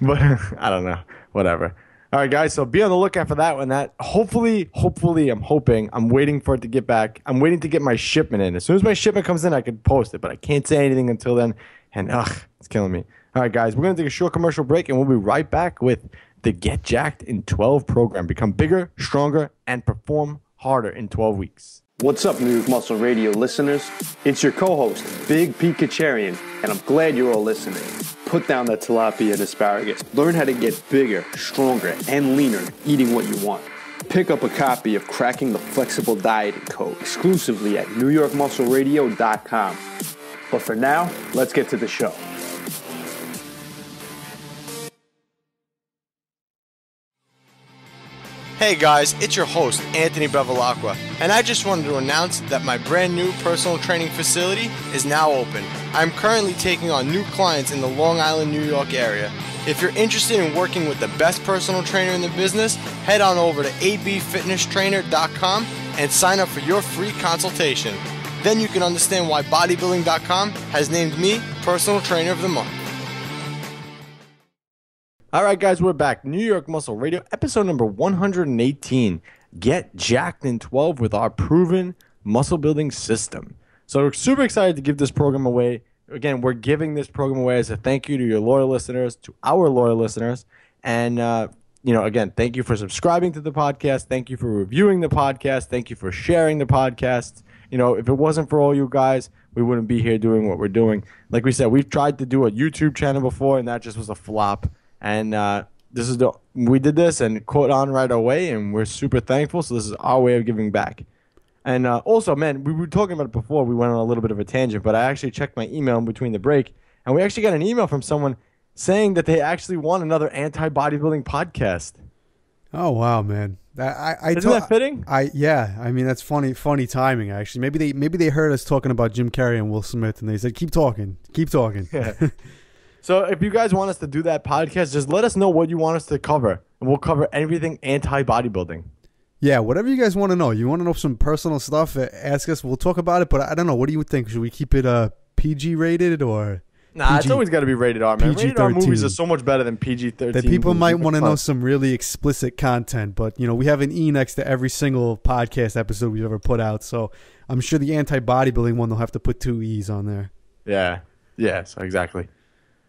but I don't know. Whatever. All right, guys, so be on the lookout for that one. That hopefully, hopefully, I'm hoping, I'm waiting for it to get back. I'm waiting to get my shipment in. As soon as my shipment comes in, I can post it, but I can't say anything until then. And, ugh, it's killing me. All right, guys, we're going to take a short commercial break, and we'll be right back with the Get Jacked in twelve program. Become bigger, stronger, and perform harder in twelve weeks. What's up, New York Muscle Radio listeners? It's your co-host, Big Pete Kacharian, and I'm glad you're all listening. Put down the tilapia and asparagus. Learn how to get bigger, stronger, and leaner eating what you want. Pick up a copy of Cracking the Flexible Dieting Code exclusively at New York Muscle Radio dot com. But for now, let's get to the show. Hey guys, it's your host, Anthony Bevilacqua, and I just wanted to announce that my brand new personal training facility is now open. I'm currently taking on new clients in the Long Island, New York area. If you're interested in working with the best personal trainer in the business, head on over to A B fitness trainer dot com and sign up for your free consultation. Then you can understand why bodybuilding dot com has named me Personal Trainer of the Month. All right, guys, we're back. New York Muscle Radio, episode number one hundred eighteen, Get Jacked in twelve with our proven muscle building system. So we're super excited to give this program away. Again, we're giving this program away as a thank you to your loyal listeners, to our loyal listeners. And, uh, you know, again, thank you for subscribing to the podcast. Thank you for reviewing the podcast. Thank you for sharing the podcast. You know, if it wasn't for all you guys, we wouldn't be here doing what we're doing. Like we said, we've tried to do a YouTube channel before, and that just was a flop. And uh, this is the we did this and caught on right away, and we're super thankful. So this is our way of giving back. And uh, also, man, we were talking about it before. We went on a little bit of a tangent, but I actually checked my email in between the break, and we actually got an email from someone saying that they actually want another anti-bodybuilding podcast. Oh wow, man! That I, I Isn't that fitting? I, I yeah, I mean that's funny, funny timing actually. Maybe they maybe they heard us talking about Jim Carrey and Will Smith, and they said, "Keep talking, keep talking." Yeah. So if you guys want us to do that podcast, just let us know what you want us to cover, and we'll cover everything anti-bodybuilding. Yeah, whatever you guys want to know. You want to know some personal stuff? Ask us. We'll talk about it. But I don't know. What do you think? Should we keep it uh, P G rated or? Nah, P G, it's always got to be rated R, man. Rated R movies are so much better than P G thirteen. That people might want to know some really explicit content, but you know we have an E next to every single podcast episode we've ever put out, so I'm sure the anti-bodybuilding one, they'll have to put two E's on there. Yeah, yeah, so exactly.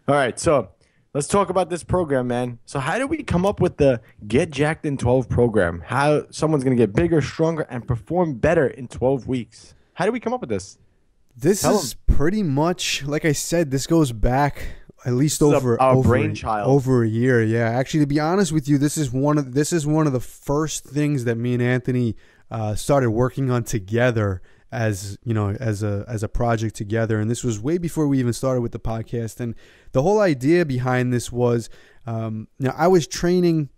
All right, so let's talk about this program, man. So how did we come up with the Get Jacked in twelve program? How someone's going to get bigger, stronger, and perform better in twelve weeks. How did we come up with this? This Tell is him. pretty much, like I said, this goes back at least this over a, a over, brainchild. over a year. Yeah, actually, to be honest with you, this is one of this is one of the first things that me and Anthony uh, started working on together as you know as a as a project together. And this was way before we even started with the podcast. And the whole idea behind this was, um, now I was training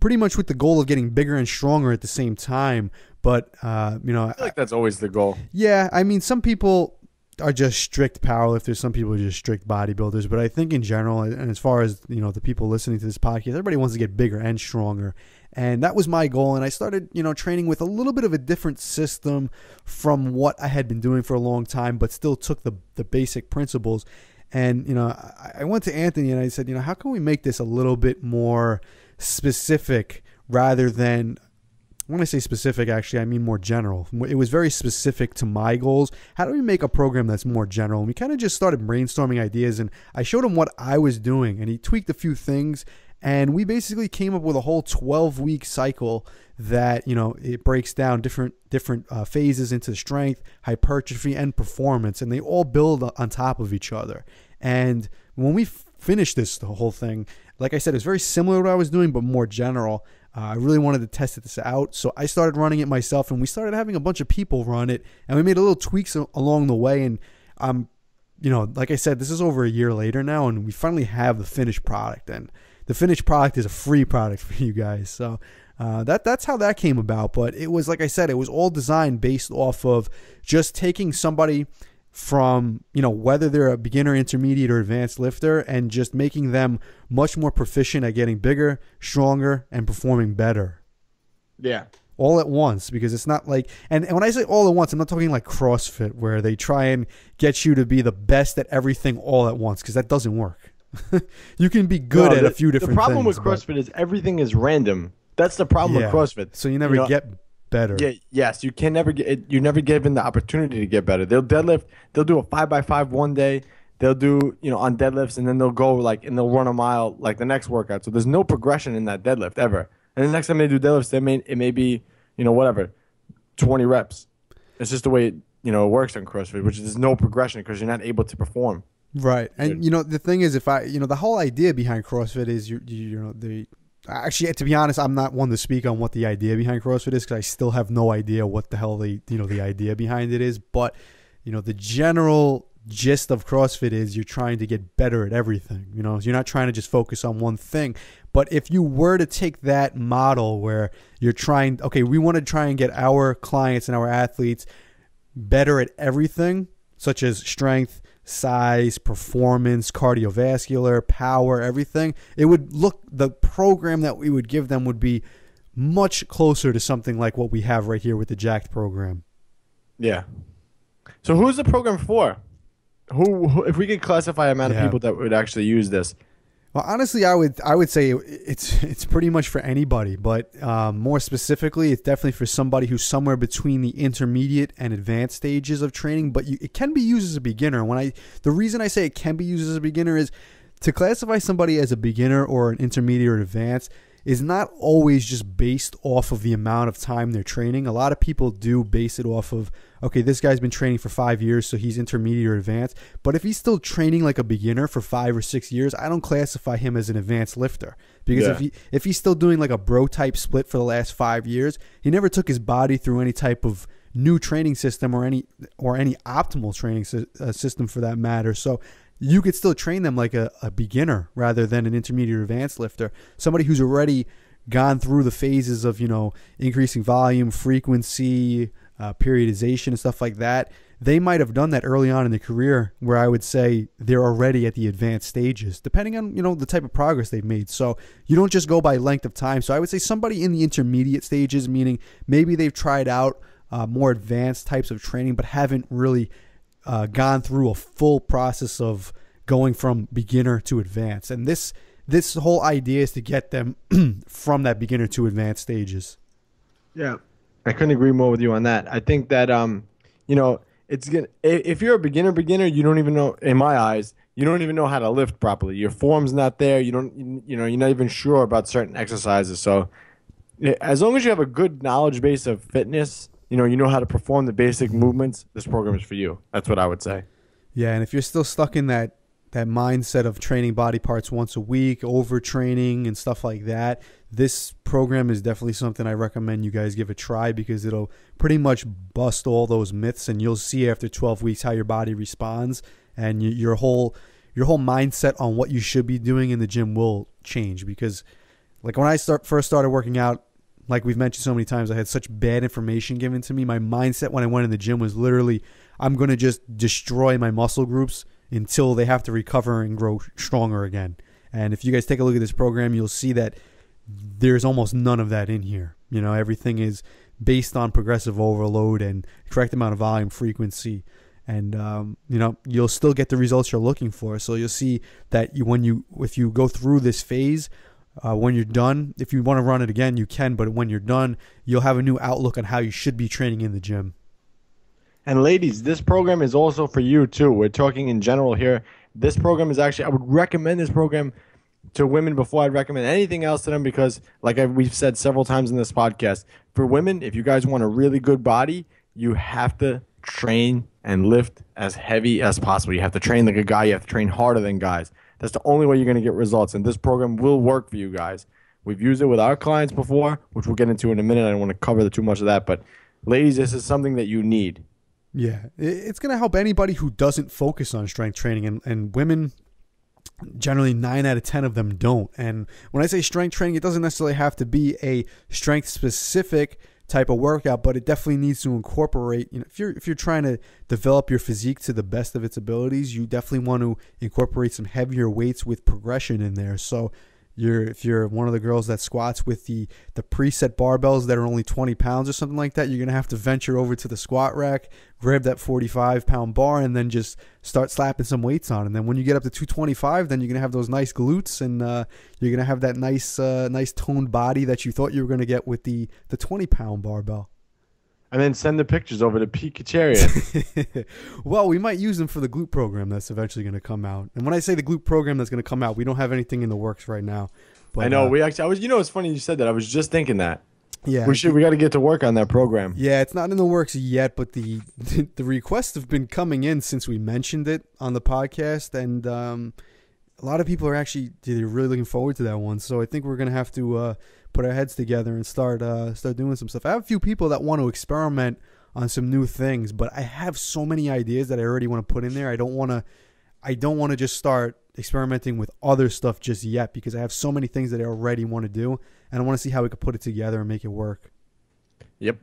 pretty much with the goal of getting bigger and stronger at the same time. But, uh, you know, I feel like that's always the goal. Yeah. I mean, some people are just strict powerlifters. Some people are just strict bodybuilders. But I think in general, and as far as, you know, the people listening to this podcast, everybody wants to get bigger and stronger. And that was my goal. And I started, you know, training with a little bit of a different system from what I had been doing for a long time, but still took the, the basic principles. And, you know, I, I went to Anthony and I said, you know, how can we make this a little bit more specific rather than... When I say specific, actually, I mean more general. It was very specific to my goals. How do we make a program that's more general? And we kind of just started brainstorming ideas, and I showed him what I was doing, and he tweaked a few things, and we basically came up with a whole twelve-week cycle that, you know, it breaks down different different uh, phases into strength, hypertrophy, and performance, and they all build on top of each other. And when we finished this the whole thing, like I said, it's very similar to what I was doing, but more general. Uh, I really wanted to test this out, so I started running it myself, and we started having a bunch of people run it, and we made a little tweaks along the way, and um, you know, like I said, this is over a year later now, and we finally have the finished product, and the finished product is a free product for you guys, so uh, that that's how that came about. But it was, like I said, it was all designed based off of just taking somebody from, you know, whether they're a beginner, intermediate, or advanced lifter, and just making them much more proficient at getting bigger, stronger, and performing better. Yeah. All at once, because it's not like, and, and when I say all at once, I'm not talking like CrossFit, where they try and get you to be the best at everything all at once, because that doesn't work. You can be good no, at the, a few different things. The problem things, with CrossFit but, is everything is random. That's the problem yeah, with CrossFit. So you never you know, get better. Yeah, yes, you can never get you never given the opportunity to get better. They'll deadlift, they'll do a five by five one day, they'll do, you know, on deadlifts, and then they'll go like and they'll run a mile like the next workout. So there's no progression in that deadlift ever. And the next time they do deadlifts, they may it may be, you know, whatever, twenty reps. It's just the way it, you know, it works on CrossFit, which is there's no progression because you're not able to perform. Right. And you know, the thing is, if I you know, the whole idea behind CrossFit is you you know, the Actually, to be honest, I'm not one to speak on what the idea behind CrossFit is, because I still have no idea what the hell the you know the idea behind it is. But you know, the general gist of CrossFit is you're trying to get better at everything. You know, you're not trying to just focus on one thing. But if you were to take that model where you're trying, okay, we want to try and get our clients and our athletes better at everything, such as strength, size, performance, cardiovascular, power, everything, it would look, the program that we would give them would be much closer to something like what we have right here with the Jacked program. Yeah. So who's the program for? Who, who if we could classify amount yeah. of people that would actually use this? Well, honestly, I would I would say it's it's pretty much for anybody, but um, more specifically, it's definitely for somebody who's somewhere between the intermediate and advanced stages of training. But you, it can be used as a beginner. When I the reason I say it can be used as a beginner is to classify somebody as a beginner or an intermediate or advanced is not always just based off of the amount of time they're training. A lot of people do base it off of, okay, this guy's been training for five years, so he's intermediate or advanced. But if he's still training like a beginner for five or six years, I don't classify him as an advanced lifter. Because yeah. if he, if he's still doing like a bro-type split for the last five years, he never took his body through any type of new training system or any, or any optimal training sy uh, system for that matter. So you could still train them like a, a beginner rather than an intermediate or advanced lifter, somebody who's already gone through the phases of, you know, increasing volume, frequency, uh, periodization and stuff like that, they might have done that early on in their career, where I would say they're already at the advanced stages, depending on, you know, the type of progress they've made. So you don't just go by length of time. So I would say somebody in the intermediate stages, meaning maybe they've tried out uh, more advanced types of training, but haven't really uh, gone through a full process of going from beginner to advanced. And this this whole idea is to get them from that beginner to advanced stages. Yeah, I couldn't agree more with you on that. I think that, um, you know, it's gonna, if you're a beginner beginner, you don't even know, in my eyes, you don't even know how to lift properly. Your form's not there. You don't, you know, you're not even sure about certain exercises. So as long as you have a good knowledge base of fitness, you know, you know how to perform the basic movements, this program is for you. That's what I would say. Yeah, and if you're still stuck in that that mindset of training body parts once a week, overtraining and stuff like that, this program is definitely something I recommend you guys give a try, because it'll pretty much bust all those myths, and you'll see after twelve weeks how your body responds, and your whole your whole mindset on what you should be doing in the gym will change. Because like when I start first started working out, like we've mentioned so many times, I had such bad information given to me. My mindset when I went in the gym was literally, I'm going to just destroy my muscle groups until they have to recover and grow stronger again. And if you guys take a look at this program, you'll see that there's almost none of that in here. You know, everything is based on progressive overload and correct amount of volume, frequency, and um, you know, you'll still get the results you're looking for. So you'll see that you, when you if you go through this phase, uh, when you're done, if you want to run it again, you can. But when you're done, you'll have a new outlook on how you should be training in the gym. And ladies, this program is also for you too. We're talking in general here. This program is actually, I would recommend this program to women before I'd recommend anything else to them, because like I've, we've said several times in this podcast, for women, if you guys want a really good body, you have to train and lift as heavy as possible. You have to train like a guy. You have to train harder than guys. That's the only way you're going to get results, and this program will work for you guys. We've used it with our clients before, which we'll get into in a minute. I don't want to cover too much of that, but ladies, this is something that you need. Yeah, it's going to help anybody who doesn't focus on strength training, and, and women, generally nine out of ten of them don't. And when I say strength training, it doesn't necessarily have to be a strength-specific type of workout, but it definitely needs to incorporate, you know, if you're, if you're trying to develop your physique to the best of its abilities, you definitely want to incorporate some heavier weights with progression in there. So You're, if you're one of the girls that squats with the, the preset barbells that are only twenty pounds or something like that, you're going to have to venture over to the squat rack, grab that forty-five pound bar, and then just start slapping some weights on. And then when you get up to two twenty-five, then you're going to have those nice glutes, and uh, you're going to have that nice uh, nice toned body that you thought you were going to get with the, the twenty pound barbell. And then send the pictures over to Pete Kacharian. Well, we might use them for the glute program that's eventually going to come out. And when I say the glute program that's going to come out, we don't have anything in the works right now. But, I know. Uh, we actually, I was, you know, it's funny you said that. I was just thinking that. Yeah, we should. We got to get to work on that program. Yeah, it's not in the works yet, but the the requests have been coming in since we mentioned it on the podcast, and um, a lot of people are actually they're really looking forward to that one. So I think we're going to have to. Uh, put our heads together and start uh, start doing some stuff. I have a few people that want to experiment on some new things, but I have so many ideas that I already want to put in there. I don't want to I don't want to just start experimenting with other stuff just yet, because I have so many things that I already want to do, and I want to see how we could put it together and make it work. Yep.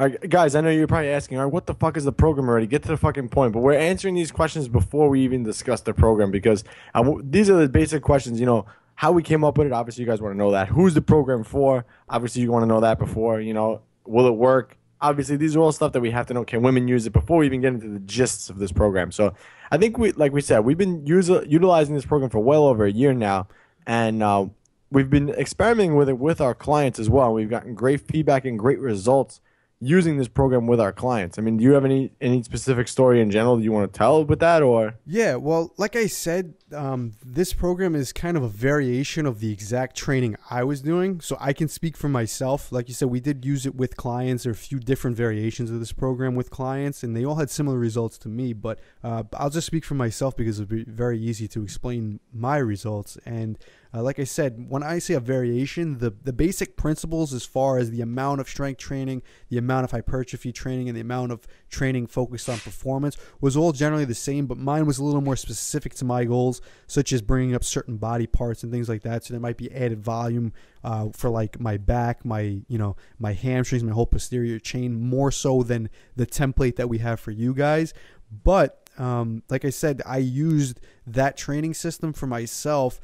All right, guys, I know you're probably asking, all right, what the fuck is the program already? Get to the fucking point. But we're answering these questions before we even discuss the program, because I w these are the basic questions, you know, how we came up with it. Obviously, you guys want to know that. Who's the program for? Obviously, you want to know that before, you know, will it work? Obviously, these are all stuff that we have to know. Can women use it before we even get into the gists of this program? So I think, we, like we said, we've been user, utilizing this program for well over a year now, and uh, we've been experimenting with it with our clients as well. We've gotten great feedback and great results using this program with our clients. I mean, do you have any any specific story in general that you want to tell with that, or? Yeah, well, like I said, um, this program is kind of a variation of the exact training I was doing, so I can speak for myself. Like you said, we did use it with clients. There are a few different variations of this program with clients, and they all had similar results to me, but uh, I'll just speak for myself because it would be very easy to explain my results. And Uh, like I said, when I say a variation, the, the basic principles as far as the amount of strength training, the amount of hypertrophy training, and the amount of training focused on performance was all generally the same, but mine was a little more specific to my goals, such as bringing up certain body parts and things like that. So there might be added volume uh, for like my back, my, you know, my hamstrings, my whole posterior chain, more so than the template that we have for you guys. But um, like I said, I used that training system for myself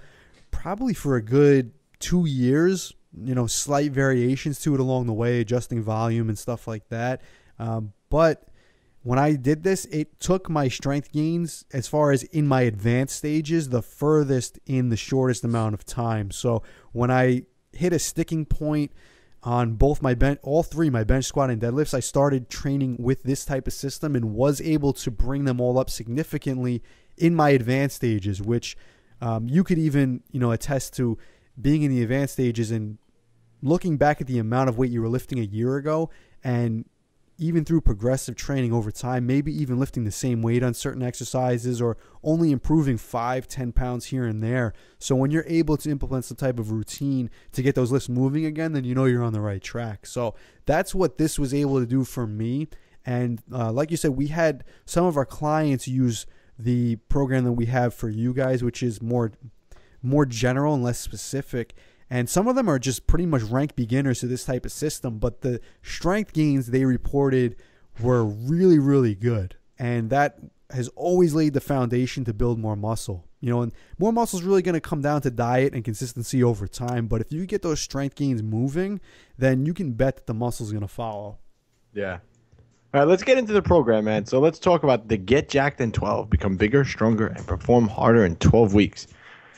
probably for a good two years, you know, slight variations to it along the way, adjusting volume and stuff like that. Um, but when I did this, it took my strength gains as far as in my advanced stages, the furthest in the shortest amount of time. So when I hit a sticking point on both my bench, all three, my bench, squat, and deadlifts, I started training with this type of system and was able to bring them all up significantly in my advanced stages, which um, you could even, you know, attest to being in the advanced stages and looking back at the amount of weight you were lifting a year ago, and even through progressive training over time, maybe even lifting the same weight on certain exercises or only improving five, ten pounds here and there. So when you're able to implement some type of routine to get those lifts moving again, then you know you're on the right track. So that's what this was able to do for me. And uh, like you said, we had some of our clients use the program that we have for you guys, which is more, more general and less specific. And some of them are just pretty much rank beginners to this type of system, but the strength gains they reported were really, really good. And that has always laid the foundation to build more muscle. You know, and more muscle is really going to come down to diet and consistency over time. But if you get those strength gains moving, then you can bet that the muscle is going to follow. Yeah. All right, let's get into the program, man. So let's talk about the Get Jacked in twelve, become bigger, stronger, and perform harder in twelve weeks.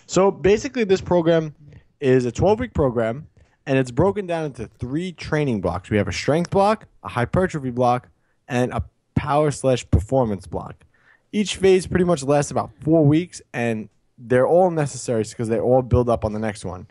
So basically this program is a twelve-week program, and it's broken down into three training blocks. We have a strength block, a hypertrophy block, and a power slash performance block. Each phase pretty much lasts about four weeks, and they're all necessary because they all build up on the next one.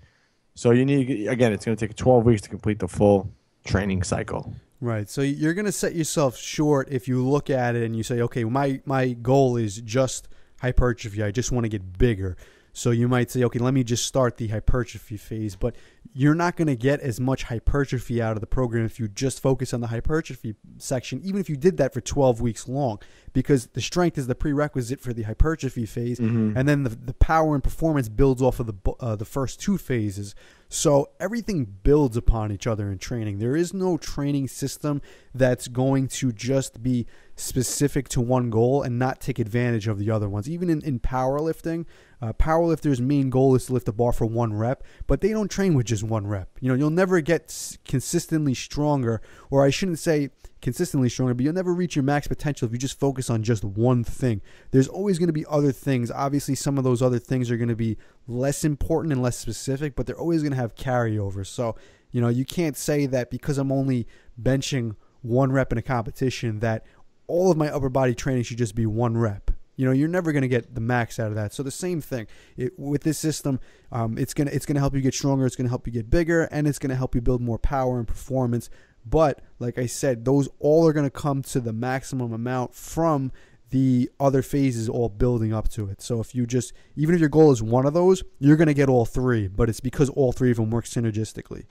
So you need, again, it's going to take twelve weeks to complete the full training cycle. Right. So you're going to set yourself short if you look at it and you say, okay, my, my goal is just hypertrophy. I just want to get bigger. So you might say, okay, let me just start the hypertrophy phase, but you're not going to get as much hypertrophy out of the program if you just focus on the hypertrophy section, even if you did that for twelve weeks long, because the strength is the prerequisite for the hypertrophy phase, mm-hmm. and then the, the power and performance builds off of the, uh, the first two phases. So everything builds upon each other in training. There is no training system that's going to just be specific to one goal and not take advantage of the other ones. Even in, in powerlifting, uh, powerlifters' main goal is to lift the bar for one rep, but they don't train with just one rep. You know, you'll never get consistently stronger, or I shouldn't say consistently stronger, but you'll never reach your max potential if you just focus on just one thing. There's always going to be other things. Obviously, some of those other things are going to be less important and less specific, but they're always going to have carryover. So, you know, you can't say that because I'm only benching one rep in a competition that all of my upper body training should just be one rep. You know, you're never going to get the max out of that. So the same thing it, with this system, um, it's going to it's going to help you get stronger. It's going to help you get bigger, and it's going to help you build more power and performance. But like I said, those all are going to come to the maximum amount from the other phases all building up to it. So if you just, even if your goal is one of those, you're going to get all three, but it's because all three of them work synergistically.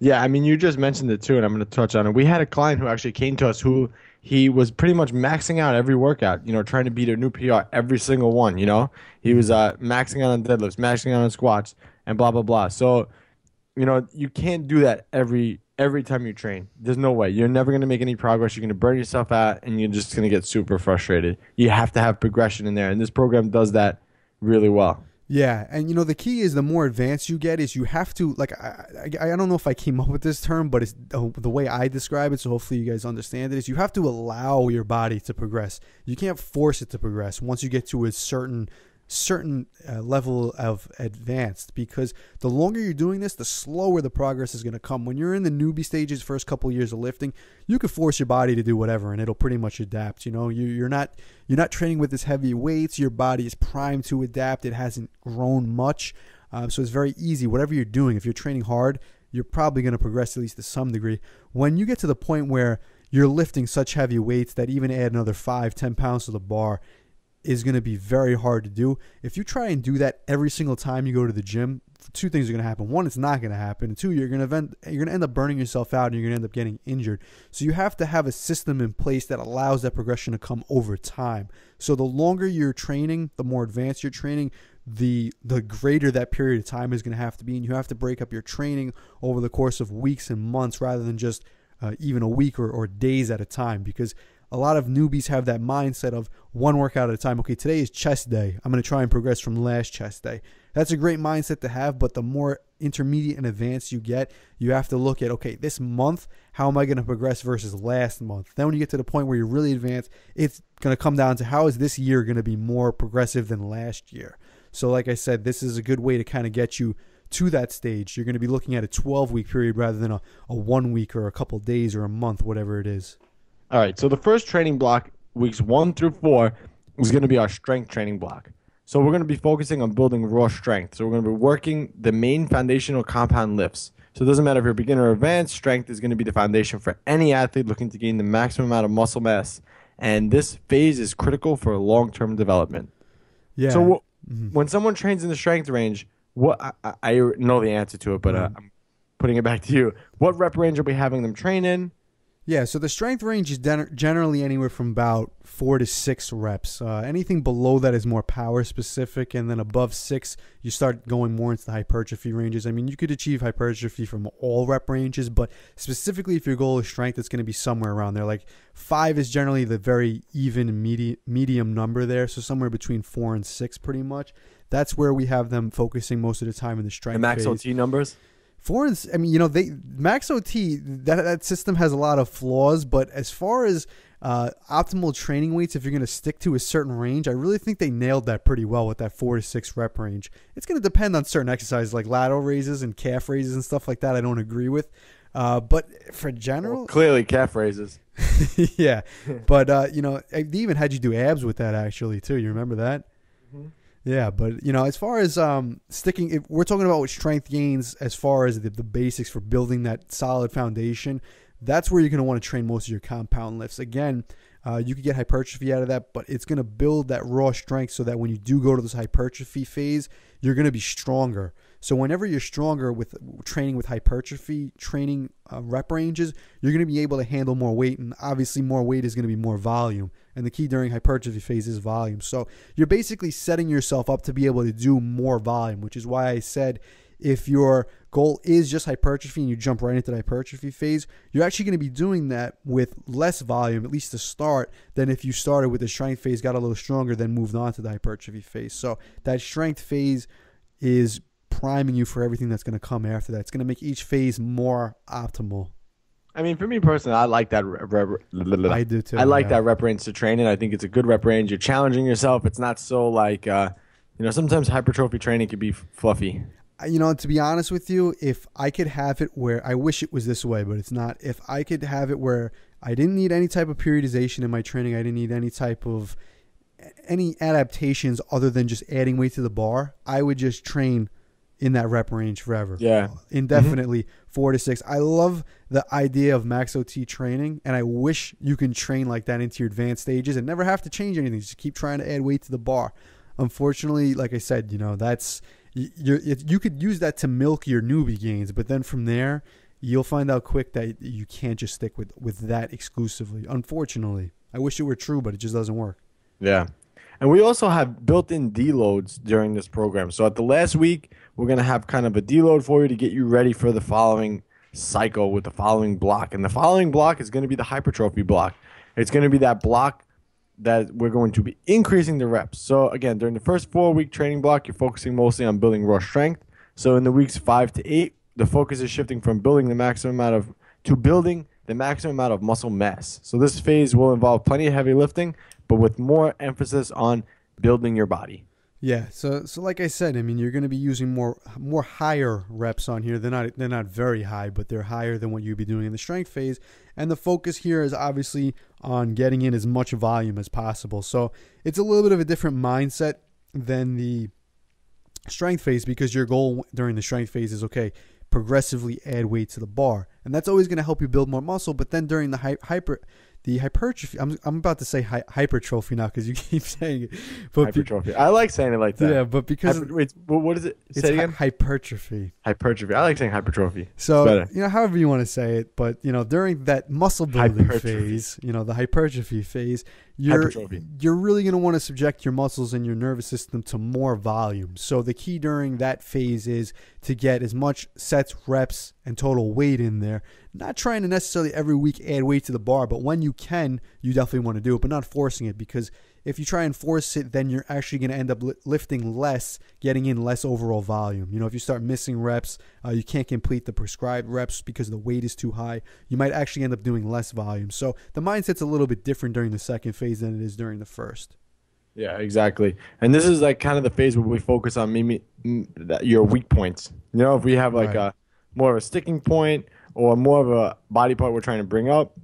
Yeah, I mean, you just mentioned it too, and I'm going to touch on it. We had a client who actually came to us who he was pretty much maxing out every workout, you know, trying to beat a new P R, every single one, you know. He was uh, maxing out on deadlifts, maxing out on squats, and blah, blah, blah. So, you know, you can't do that every Every time you train. There's no way. You're never going to make any progress. You're going to burn yourself out, and you're just going to get super frustrated. You have to have progression in there, and this program does that really well. Yeah, and, you know, the key is the more advanced you get is you have to, like, I, I, I don't know if I came up with this term, but it's uh, the way I describe it, so hopefully you guys understand it, is you have to allow your body to progress. You can't force it to progress once you get to a certain certain uh, level of advanced, because the longer you're doing this, the slower the progress is going to come. When you're in the newbie stages, first couple years of lifting, you can force your body to do whatever and it'll pretty much adapt. You know, you, you're not you're not training with this heavy weights. Your body is primed to adapt. It hasn't grown much, um, so it's very easy. Whatever you're doing, if you're training hard, you're probably going to progress at least to some degree. When you get to the point where you're lifting such heavy weights that even add another five, ten pounds to the bar, is going to be very hard to do. If you try and do that every single time you go to the gym, two things are going to happen. One, it's not going to happen. And two, you're going to event, you're going to end up burning yourself out, and you're going to end up getting injured. So you have to have a system in place that allows that progression to come over time. So the longer you're training, the more advanced you're training, the the greater that period of time is going to have to be. And you have to break up your training over the course of weeks and months rather than just uh, even a week or, or days at a time, because a lot of newbies have that mindset of one workout at a time. Okay, today is chest day. I'm going to try and progress from last chest day. That's a great mindset to have, but the more intermediate and advanced you get, you have to look at, okay, this month, how am I going to progress versus last month? Then when you get to the point where you're really advanced, it's going to come down to how is this year going to be more progressive than last year? So like I said, this is a good way to kind of get you to that stage. You're going to be looking at a twelve-week period rather than a, a one week or a couple days or a month, whatever it is. All right, so the first training block, weeks one through four, is going to be our strength training block. So we're going to be focusing on building raw strength. So we're going to be working the main foundational compound lifts. So it doesn't matter if you're beginner or advanced, strength is going to be the foundation for any athlete looking to gain the maximum amount of muscle mass. And this phase is critical for long-term development. Yeah. So w mm-hmm. when someone trains in the strength range, what I, I know the answer to it, but mm-hmm. uh, I'm putting it back to you. What rep range are we having them train in? Yeah, so the strength range is generally anywhere from about four to six reps. Uh, anything below that is more power specific, and then above six, you start going more into the hypertrophy ranges. I mean, you could achieve hypertrophy from all rep ranges, but specifically if your goal is strength, it's going to be somewhere around there. Like five is generally the very even medi medium number there, so somewhere between four and six pretty much. That's where we have them focusing most of the time in the strength phase. The max O T numbers? Four and, I mean, you know, they Max O T, that, that system has a lot of flaws, but as far as uh, optimal training weights, if you're going to stick to a certain range, I really think they nailed that pretty well with that four to six rep range. It's going to depend on certain exercises like lateral raises and calf raises and stuff like that I don't agree with. Uh, but for general... Well, clearly calf raises. Yeah. But, uh, you know, they even had you do abs with that actually too. You remember that? Mm-hmm. Yeah, but, you know, as far as um, sticking, if we're talking about with strength gains as far as the, the basics for building that solid foundation, that's where you're going to want to train most of your compound lifts. Again, uh, you could get hypertrophy out of that, but it's going to build that raw strength so that when you do go to this hypertrophy phase, you're going to be stronger. So whenever you're stronger with training with hypertrophy, training uh, rep ranges, you're going to be able to handle more weight, and obviously more weight is going to be more volume. And the key during hypertrophy phase is volume. So you're basically setting yourself up to be able to do more volume, which is why I said if your goal is just hypertrophy and you jump right into the hypertrophy phase, you're actually going to be doing that with less volume, at least to start, than if you started with the strength phase, got a little stronger, then moved on to the hypertrophy phase. So that strength phase is priming you for everything that's going to come after that. It's going to make each phase more optimal. I mean, for me personally, I like that. Rep, rep, I do too. I like yeah. that rep range to train in. I think it's a good rep range. You're challenging yourself. It's not so like, uh, you know, sometimes hypertrophy training could be fluffy. You know, to be honest with you, if I could have it where I wish it was this way, but it's not. If I could have it where I didn't need any type of periodization in my training, I didn't need any type of any adaptations other than just adding weight to the bar, I would just train in that rep range forever. Yeah. Indefinitely, mm-hmm. four to six. I love the idea of max O T training, and I wish you can train like that into your advanced stages and never have to change anything. Just keep trying to add weight to the bar. Unfortunately, like I said, you know, that's you're, you could use that to milk your newbie gains, but then from there, you'll find out quick that you can't just stick with, with that exclusively. Unfortunately, I wish it were true, but it just doesn't work. Yeah. And we also have built-in deloads during this program. So at the last week, we're going to have kind of a deload for you to get you ready for the following cycle with the following block. And the following block is going to be the hypertrophy block. It's going to be that block that we're going to be increasing the reps. So again, during the first four-week training block, you're focusing mostly on building raw strength. So in the weeks five to eight, the focus is shifting from building the maximum amount of to building the maximum amount of muscle mass. So this phase will involve plenty of heavy lifting, but with more emphasis on building your body. Yeah, so so like I said, I mean, you're going to be using more more higher reps on here. They're not they're not very high, but they're higher than what you'd be doing in the strength phase. And the focus here is obviously on getting in as much volume as possible. So it's a little bit of a different mindset than the strength phase, because your goal during the strength phase is, okay, progressively add weight to the bar, and that's always going to help you build more muscle. But then during the hyper The hypertrophy, I'm, I'm about to say hi, hypertrophy now because you keep saying it. But hypertrophy. Be, I like saying it like that. Yeah, but because... Hyper, wait, what is it? Say it's it again? Hi hypertrophy. Hypertrophy. I like saying hypertrophy. So, you know, however you want to say it, but, you know, during that muscle building phase, you know, the hypertrophy phase, you're, you're really going to want to subject your muscles and your nervous system to more volume. So the key during that phase is to get as much sets, reps, and total weight in there. Not trying to necessarily every week add weight to the bar, but when you can, you definitely want to do it, but not forcing it, because if you try and force it, then you're actually going to end up li lifting less, getting in less overall volume. You know, if you start missing reps, uh, you can't complete the prescribed reps because the weight is too high. You might actually end up doing less volume. So the mindset's a little bit different during the second phase than it is during the first. Yeah, exactly. And this is like kind of the phase where we focus on maybe your weak points. You know, if we have like right. a more of a sticking point, or more of a body part we're trying to bring up,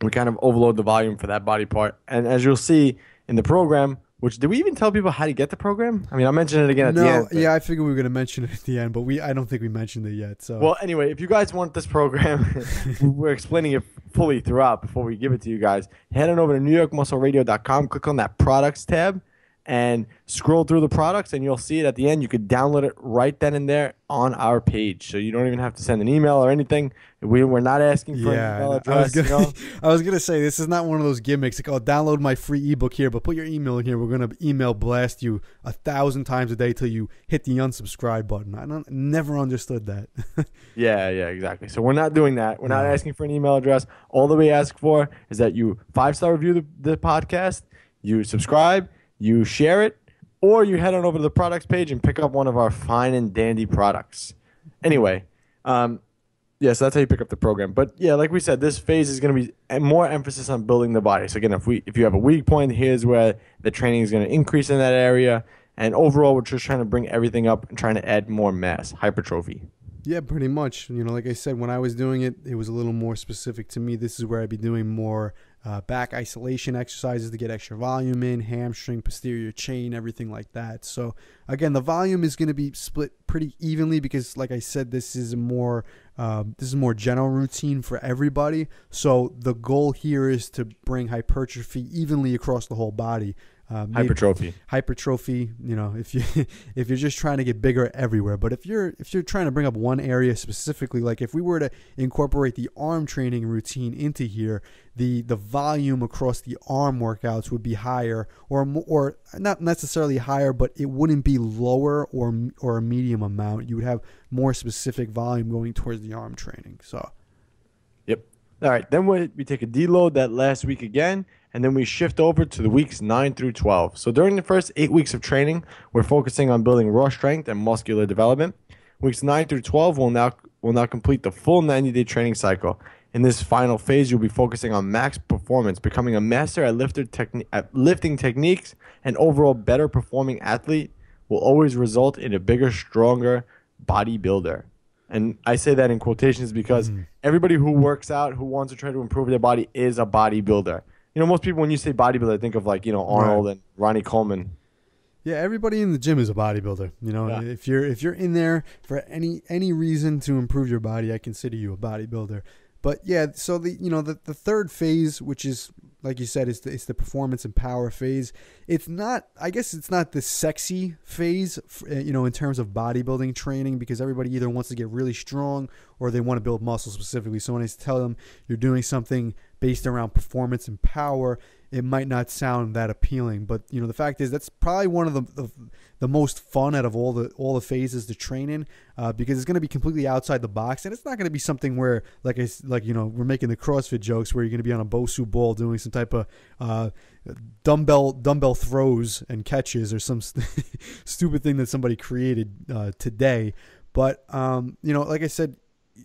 we kind of overload the volume for that body part. And as you'll see in the program, which did we even tell people how to get the program? I mean, I'll mention it again at no, the end. But... Yeah, I figured we were going to mention it at the end, but we I don't think we mentioned it yet. So well, anyway, if you guys want this program, we're explaining it fully throughout before we give it to you guys. Head on over to New York Muscle Radio dot com, click on that products tab, and scroll through the products, and you'll see it at the end. You could download it right then and there on our page, so you don't even have to send an email or anything. We, we're not asking for yeah, an email address. I was gonna, you know? I was gonna say, this is not one of those gimmicks like, oh, download my free ebook here, but put your email in here. We're gonna email blast you a thousand times a day till you hit the unsubscribe button. I don't, never understood that. yeah, yeah, exactly. So we're not doing that. We're not no. asking for an email address. All that we ask for is that you five-star review the, the podcast, you subscribe, you share it, or you head on over to the products page and pick up one of our fine and dandy products. Anyway, um, yeah, so that's how you pick up the program. But yeah, like we said, this phase is going to be more emphasis on building the body. So again, if we if you have a weak point, here's where the training is going to increase in that area. And overall, we're just trying to bring everything up and trying to add more mass, hypertrophy. Yeah, pretty much. You know, like I said, when I was doing it, it was a little more specific to me. This is where I'd be doing more uh, back isolation exercises to get extra volume in, hamstring, posterior chain, everything like that. So, again, the volume is going to be split pretty evenly because, like I said, this is more uh, this is more general routine for everybody. So the goal here is to bring hypertrophy evenly across the whole body. Uh, hypertrophy hypertrophy you know, if you if you're just trying to get bigger everywhere. But if you're if you're trying to bring up one area specifically, like if we were to incorporate the arm training routine into here, the the volume across the arm workouts would be higher, or or not necessarily higher, but it wouldn't be lower or or a medium amount. You would have more specific volume going towards the arm training. So yep. All right, then we we take a deload that last week again, and then we shift over to the weeks nine through twelve. So during the first eight weeks of training, we're focusing on building raw strength and muscular development. Weeks nine through twelve will now, will now complete the full ninety-day training cycle. In this final phase, you'll be focusing on max performance, becoming a master at, lifter techni at lifting techniques, and overall better performing athlete will always result in a bigger, stronger bodybuilder. And I say that in quotations because mm. everybody who works out, who wants to try to improve their body, is a bodybuilder. You know, most people, when you say bodybuilder, think of like, you know, Arnold right. and Ronnie Coleman. Yeah, everybody in the gym is a bodybuilder. You know, yeah. if you're if you're in there for any any reason to improve your body, I consider you a bodybuilder. But yeah, so the you know the the third phase, which is like you said, is the, it's the performance and power phase. It's not, I guess, it's not the sexy phase, you know, in terms of bodybuilding training, because everybody either wants to get really strong or they want to build muscle specifically. So when I tell them you're doing something based around performance and power, it might not sound that appealing. But you know, the fact is that's probably one of the the, the most fun out of all the all the phases to train in, uh, because it's going to be completely outside the box, and it's not going to be something where like I, like you know we're making the CrossFit jokes where you're going to be on a BOSU ball doing some type of uh, dumbbell dumbbell throws and catches or some st stupid thing that somebody created uh, today. But um, you know, like I said,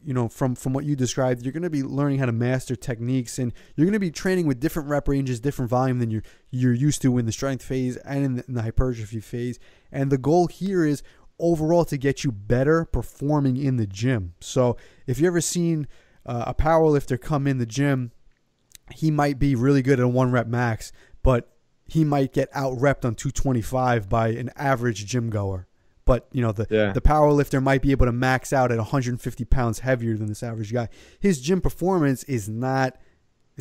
you know, from, from what you described, you're going to be learning how to master techniques, and you're going to be training with different rep ranges, different volume than you're, you're used to in the strength phase and in the, in the hypertrophy phase. And the goal here is overall to get you better performing in the gym. So if you've ever seen uh, a power lifter come in the gym, he might be really good at a one rep max, but he might get out repped on two twenty-five by an average gym goer. But, you know, the, yeah. the power lifter might be able to max out at one hundred fifty pounds heavier than this average guy. His gym performance is not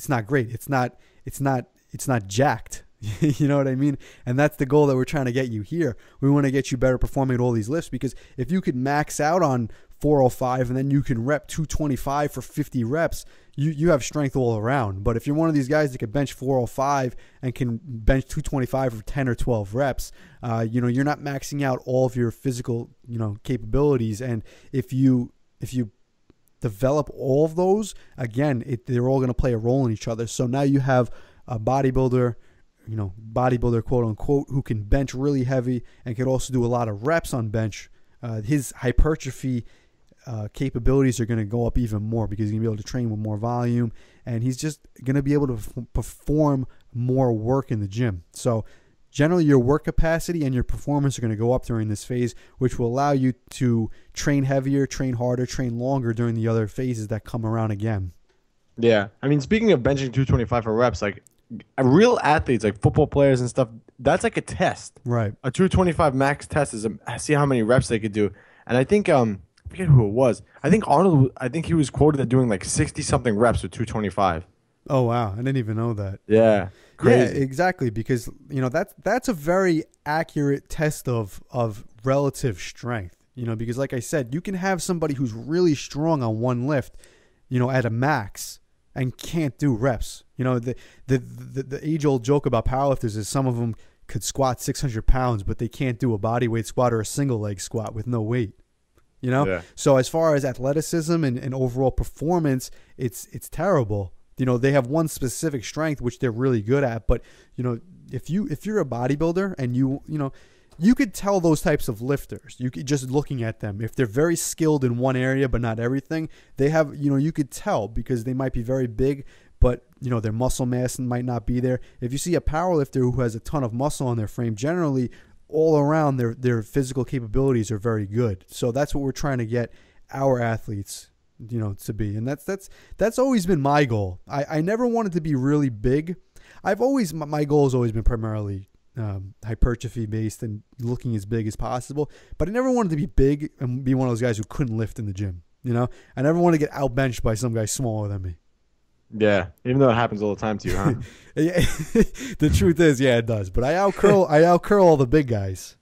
it's not great. It's not, it's not, it's not jacked. You know what I mean? And that's the goal that we're trying to get you here. We want to get you better performing at all these lifts, because if you could max out on four oh five and then you can rep two twenty-five for fifty reps, you, you have strength all around. But if you're one of these guys that can bench four oh five and can bench two twenty-five for ten or twelve reps, uh, you know, you're not maxing out all of your physical, you know, capabilities. And if you, if you develop all of those, again, it, they're all going to play a role in each other. So now you have a bodybuilder, you know, bodybuilder, quote unquote, who can bench really heavy and could also do a lot of reps on bench. Uh, his hypertrophy uh, capabilities are going to go up even more, because he's going to be able to train with more volume, and he's just going to be able to perform more work in the gym. So generally your work capacity and your performance are going to go up during this phase, which will allow you to train heavier, train harder, train longer during the other phases that come around again. Yeah. I mean, speaking of benching two twenty-five for reps, like real athletes, like football players and stuff, that's like a test. Right. A two twenty-five max test is a, see how many reps they could do. And I think, um, I forget who it was. I think Arnold, I think he was quoted at doing like sixty something reps with two twenty-five. Oh, wow. I didn't even know that. Yeah. Crazy. Yeah, exactly. Because, you know, that's, that's a very accurate test of, of relative strength, you know, because like I said, you can have somebody who's really strong on one lift, you know, at a max and can't do reps. You know, the, the, the, the age old joke about powerlifters is some of them could squat six hundred pounds, but they can't do a body weight squat or a single leg squat with no weight. You know, yeah. So as far as athleticism and, and overall performance, it's, it's terrible. You know, they have one specific strength which they're really good at, but you know, if you if you're a bodybuilder and you you know, you could tell those types of lifters. You could just looking at them, if they're very skilled in one area but not everything, they have, you know, you could tell because they might be very big, but you know, their muscle mass might not be there. If you see a powerlifter who has a ton of muscle on their frame, generally all around their their physical capabilities are very good. So that's what we're trying to get our athletes, you know, to be. And that's, that's, that's always been my goal. I, I never wanted to be really big. I've always, my, my goal has always been primarily um, hypertrophy based and looking as big as possible, but I never wanted to be big and be one of those guys who couldn't lift in the gym. You know, I never want to get outbenched by some guy smaller than me. Yeah. Even though it happens all the time to you, huh? The truth is, yeah, it does. But I out curl, I out curl all the big guys.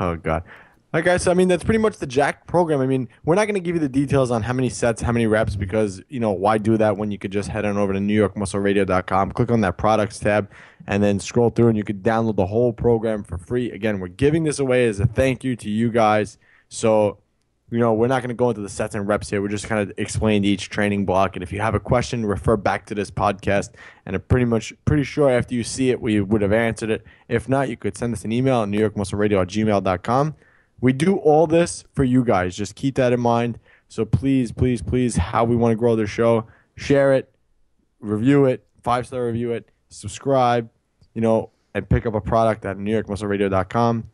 Oh God. All right, guys, so, I mean, that's pretty much the Jack program. I mean, we're not going to give you the details on how many sets, how many reps, because, you know, why do that when you could just head on over to New York Muscle Radio dot com, click on that products tab, and then scroll through, and you could download the whole program for free. Again, we're giving this away as a thank you to you guys. So, you know, we're not going to go into the sets and reps here. We're just kind of explaining each training block. And if you have a question, refer back to this podcast. And I'm pretty much pretty sure after you see it, we would have answered it. If not, you could send us an email at New York Muscle Radio at gmail dot com. We do all this for you guys. Just keep that in mind. So please, please, please, how we want to grow the show, share it, review it, five-star review it, subscribe, you know, and pick up a product at New York Muscle Radio dot com.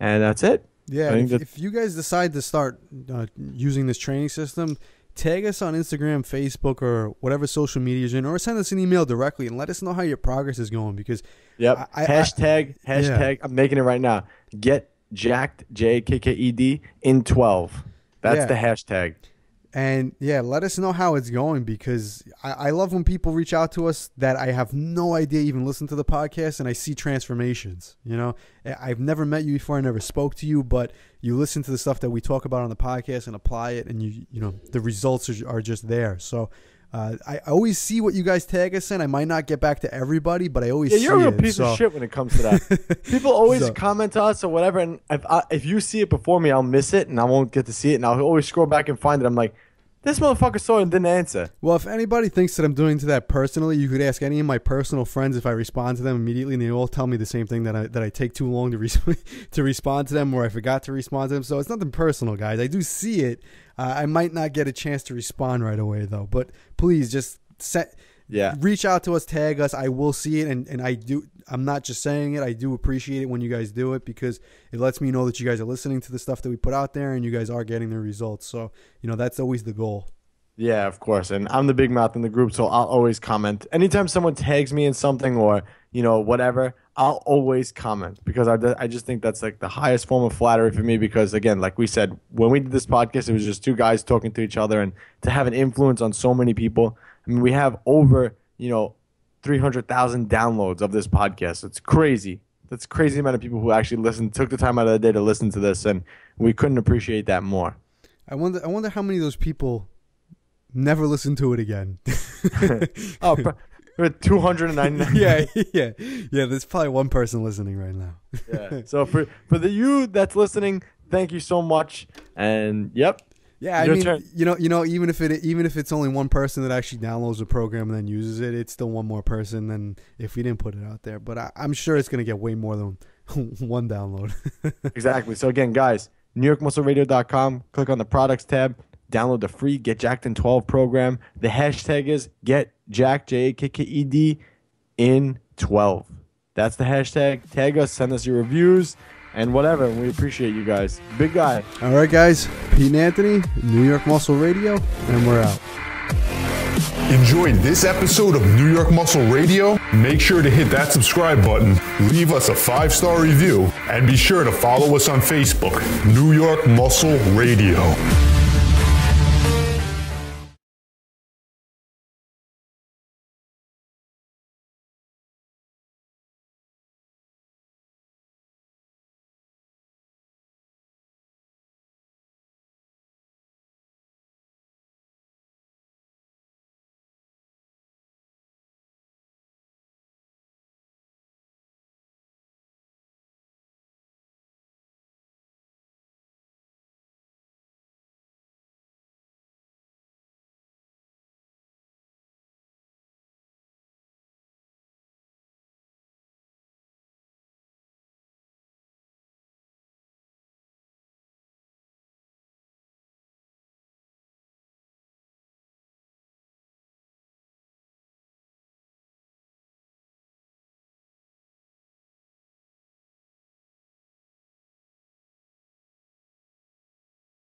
And that's it. Yeah, I think if, if you guys decide to start uh, using this training system, tag us on Instagram, Facebook, or whatever social media is in, or send us an email directly and let us know how your progress is going. Because yep, I, hashtag, I, hashtag, yeah. I'm making it right now. Get Jacked, J A K K E D, in twelve. That's yeah. the hashtag. And, yeah, let us know how it's going, because I, I love when people reach out to us that I have no idea even listen to the podcast, and I see transformations. You know, I've never met you before. I never spoke to you, but you listen to the stuff that we talk about on the podcast and apply it, and, you you know, the results are, are just there. So Uh, I always see what you guys tag us in. I might not get back to everybody, but I always yeah, see it. Yeah, you're a real piece so. of shit when it comes to that. People always so. comment to us or whatever, and if, I, if you see it before me, I'll miss it, and I won't get to see it, and I'll always scroll back and find it. I'm like, this motherfucker saw it and didn't answer. Well, if anybody thinks that I'm doing to that personally, you could ask any of my personal friends if I respond to them immediately, and they all tell me the same thing, that I, that I take too long to, re to respond to them, or I forgot to respond to them. So it's nothing personal, guys. I do see it. Uh, I might not get a chance to respond right away, though. But please just set, yeah. reach out to us, tag us. I will see it, and, and I do. I'm not just saying it. I do appreciate it when you guys do it, because it lets me know that you guys are listening to the stuff that we put out there, and you guys are getting the results. So, you know, that's always the goal. Yeah, of course. And I'm the big mouth in the group, so I'll always comment. Anytime someone tags me in something, or you know, whatever, I'll always comment, because I, I just think that's like the highest form of flattery for me, because again, like we said, when we did this podcast, it was just two guys talking to each other, and to have an influence on so many people. I mean, we have over, you know, three hundred thousand downloads of this podcast. It's crazy. That's a crazy amount of people who actually listened, took the time out of the day to listen to this, and we couldn't appreciate that more. I wonder I wonder how many of those people never listen to it again. Oh, two hundred ninety-nine. yeah, yeah, yeah. There's probably one person listening right now. Yeah. So for for the you that's listening, thank you so much. And yep. Yeah, I Your mean, turn. you know, you know, even if it even if it's only one person that actually downloads the program and then uses it, it's still one more person than if we didn't put it out there. But I, I'm sure it's gonna get way more than one download. Exactly. So again, guys, New York Muscle Radio dot com. Click on the products tab. Download the free Get Jacked in twelve program. The hashtag is Get Jacked, J A K K E D, in twelve. That's the hashtag. Tag us, send us your reviews, and whatever. We appreciate you guys. Big guy. All right, guys. Pete and Anthony, New York Muscle Radio, and we're out. Enjoyed this episode of New York Muscle Radio? Make sure to hit that subscribe button, leave us a five-star review, and be sure to follow us on Facebook, New York Muscle Radio.